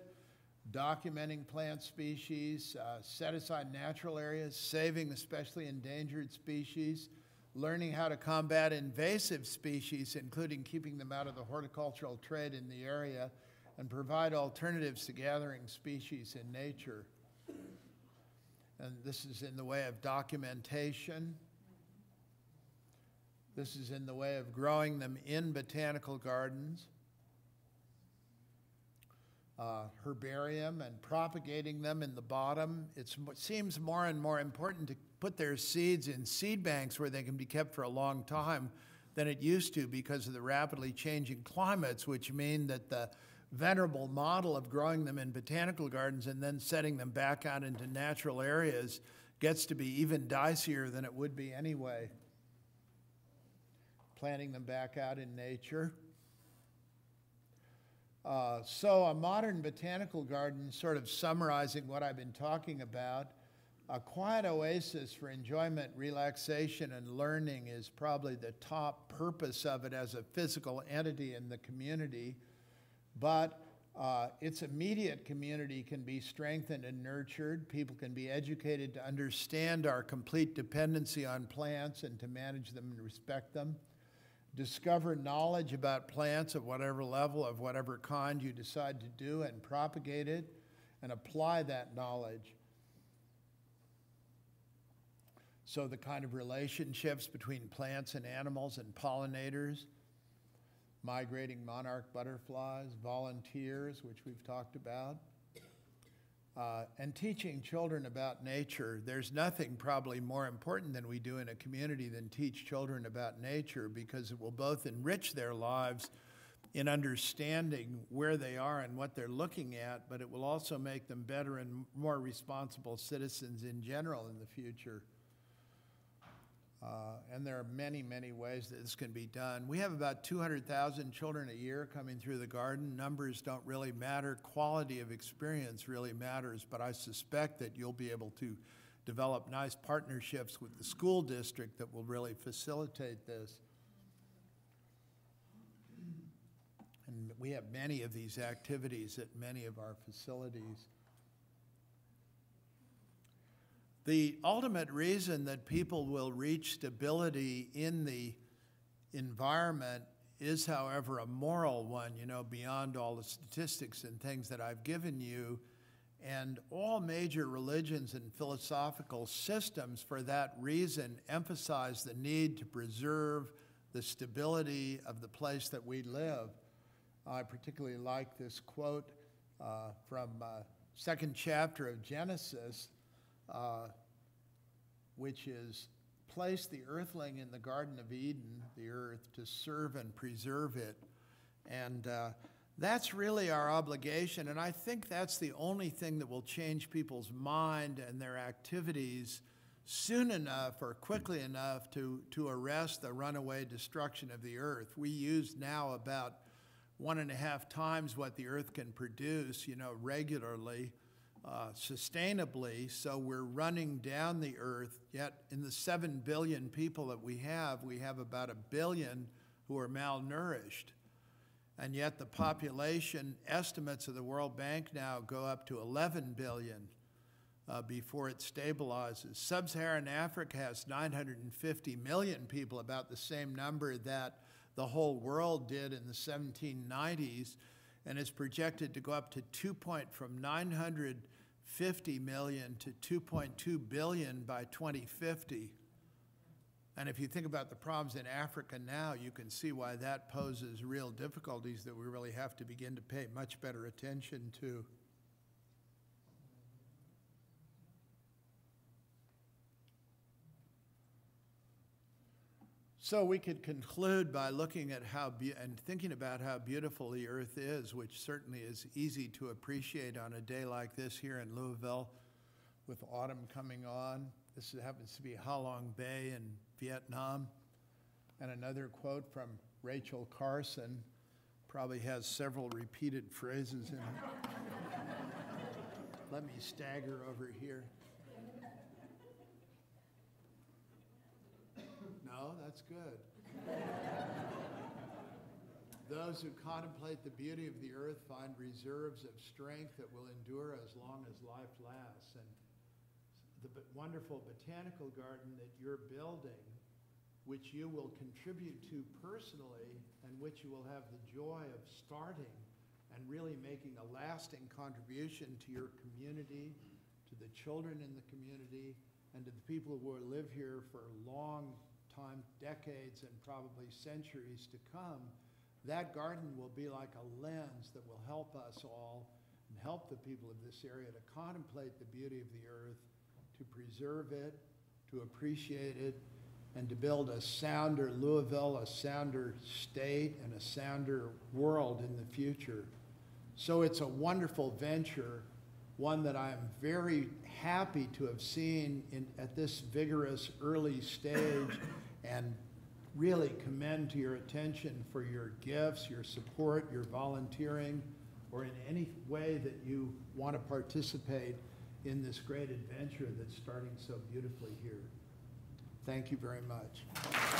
Documenting plant species, uh, set aside natural areas, saving especially endangered species, learning how to combat invasive species, including keeping them out of the horticultural trade in the area, and provide alternatives to gathering species in nature. And this is in the way of documentation. This is in the way of growing them in botanical gardens, uh, herbarium, and propagating them in the bottom. It's, it seems more and more important to put their seeds in seed banks where they can be kept for a long time than it used to because of the rapidly changing climates, which mean that the venerable model of growing them in botanical gardens and then setting them back out into natural areas gets to be even dicier than it would be anyway. Planting them back out in nature. Uh, so a modern botanical garden, sort of summarizing what I've been talking about, a quiet oasis for enjoyment, relaxation, and learning is probably the top purpose of it as a physical entity in the community, but uh, its immediate community can be strengthened and nurtured. People can be educated to understand our complete dependency on plants and to manage them and respect them. Discover knowledge about plants at whatever level, of whatever kind you decide to do, and propagate it and apply that knowledge. So the kind of relationships between plants and animals and pollinators, migrating monarch butterflies, volunteers, which we've talked about, uh, and teaching children about nature. There's nothing probably more important than we do in a community than teach children about nature, because it will both enrich their lives in understanding where they are and what they're looking at, but it will also make them better and more responsible citizens in general in the future. Uh, and there are many, many ways that this can be done. We have about two hundred thousand children a year coming through the garden. Numbers don't really matter. Quality of experience really matters, but I suspect that you'll be able to develop nice partnerships with the school district that will really facilitate this. And we have many of these activities at many of our facilities. The ultimate reason that people will reach stability in the environment is, however, a moral one, you know, beyond all the statistics and things that I've given you. And all major religions and philosophical systems, for that reason, emphasize the need to preserve the stability of the place that we live. I particularly like this quote uh, from the uh, second chapter of Genesis, Uh, which is, place the earthling in the Garden of Eden, the earth, to serve and preserve it. And uh, that's really our obligation, and I think that's the only thing that will change people's mind and their activities soon enough or quickly enough to, to arrest the runaway destruction of the earth. We use now about one and a half times what the earth can produce, you know, regularly. Uh, sustainably, so we're running down the earth, yet in the seven billion people that we have, we have about a billion who are malnourished. And yet the population estimates of the World Bank now go up to eleven billion uh, before it stabilizes. Sub-Saharan Africa has nine hundred fifty million people, about the same number that the whole world did in the seventeen nineties. And it's projected to go up to two point from nine hundred fifty million to two point two billion by twenty fifty. And if you think about the problems in Africa now, you can see why that poses real difficulties that we really have to begin to pay much better attention to. So we could conclude by looking at how be and thinking about how beautiful the earth is, which certainly is easy to appreciate on a day like this here in Louisville with autumn coming on. This happens to be Ha Long Bay in Vietnam. And another quote from Rachel Carson probably has several repeated phrases in it. Let me stagger over here. No, that's good. Those who contemplate the beauty of the earth find reserves of strength that will endure as long as life lasts. And the wonderful botanical garden that you're building, which you will contribute to personally and which you will have the joy of starting and really making a lasting contribution to your community, to the children in the community, and to the people who will live here for a long time, decades, and probably centuries to come. That garden will be like a lens that will help us all and help the people of this area to contemplate the beauty of the earth, to preserve it, to appreciate it, and to build a sounder Louisville, a sounder state, and a sounder world in the future. So it's a wonderful venture, one that I'm very happy to have seen in, at this vigorous early stage, and really commend to your attention for your gifts, your support, your volunteering, or in any way that you want to participate in this great adventure that's starting so beautifully here. Thank you very much.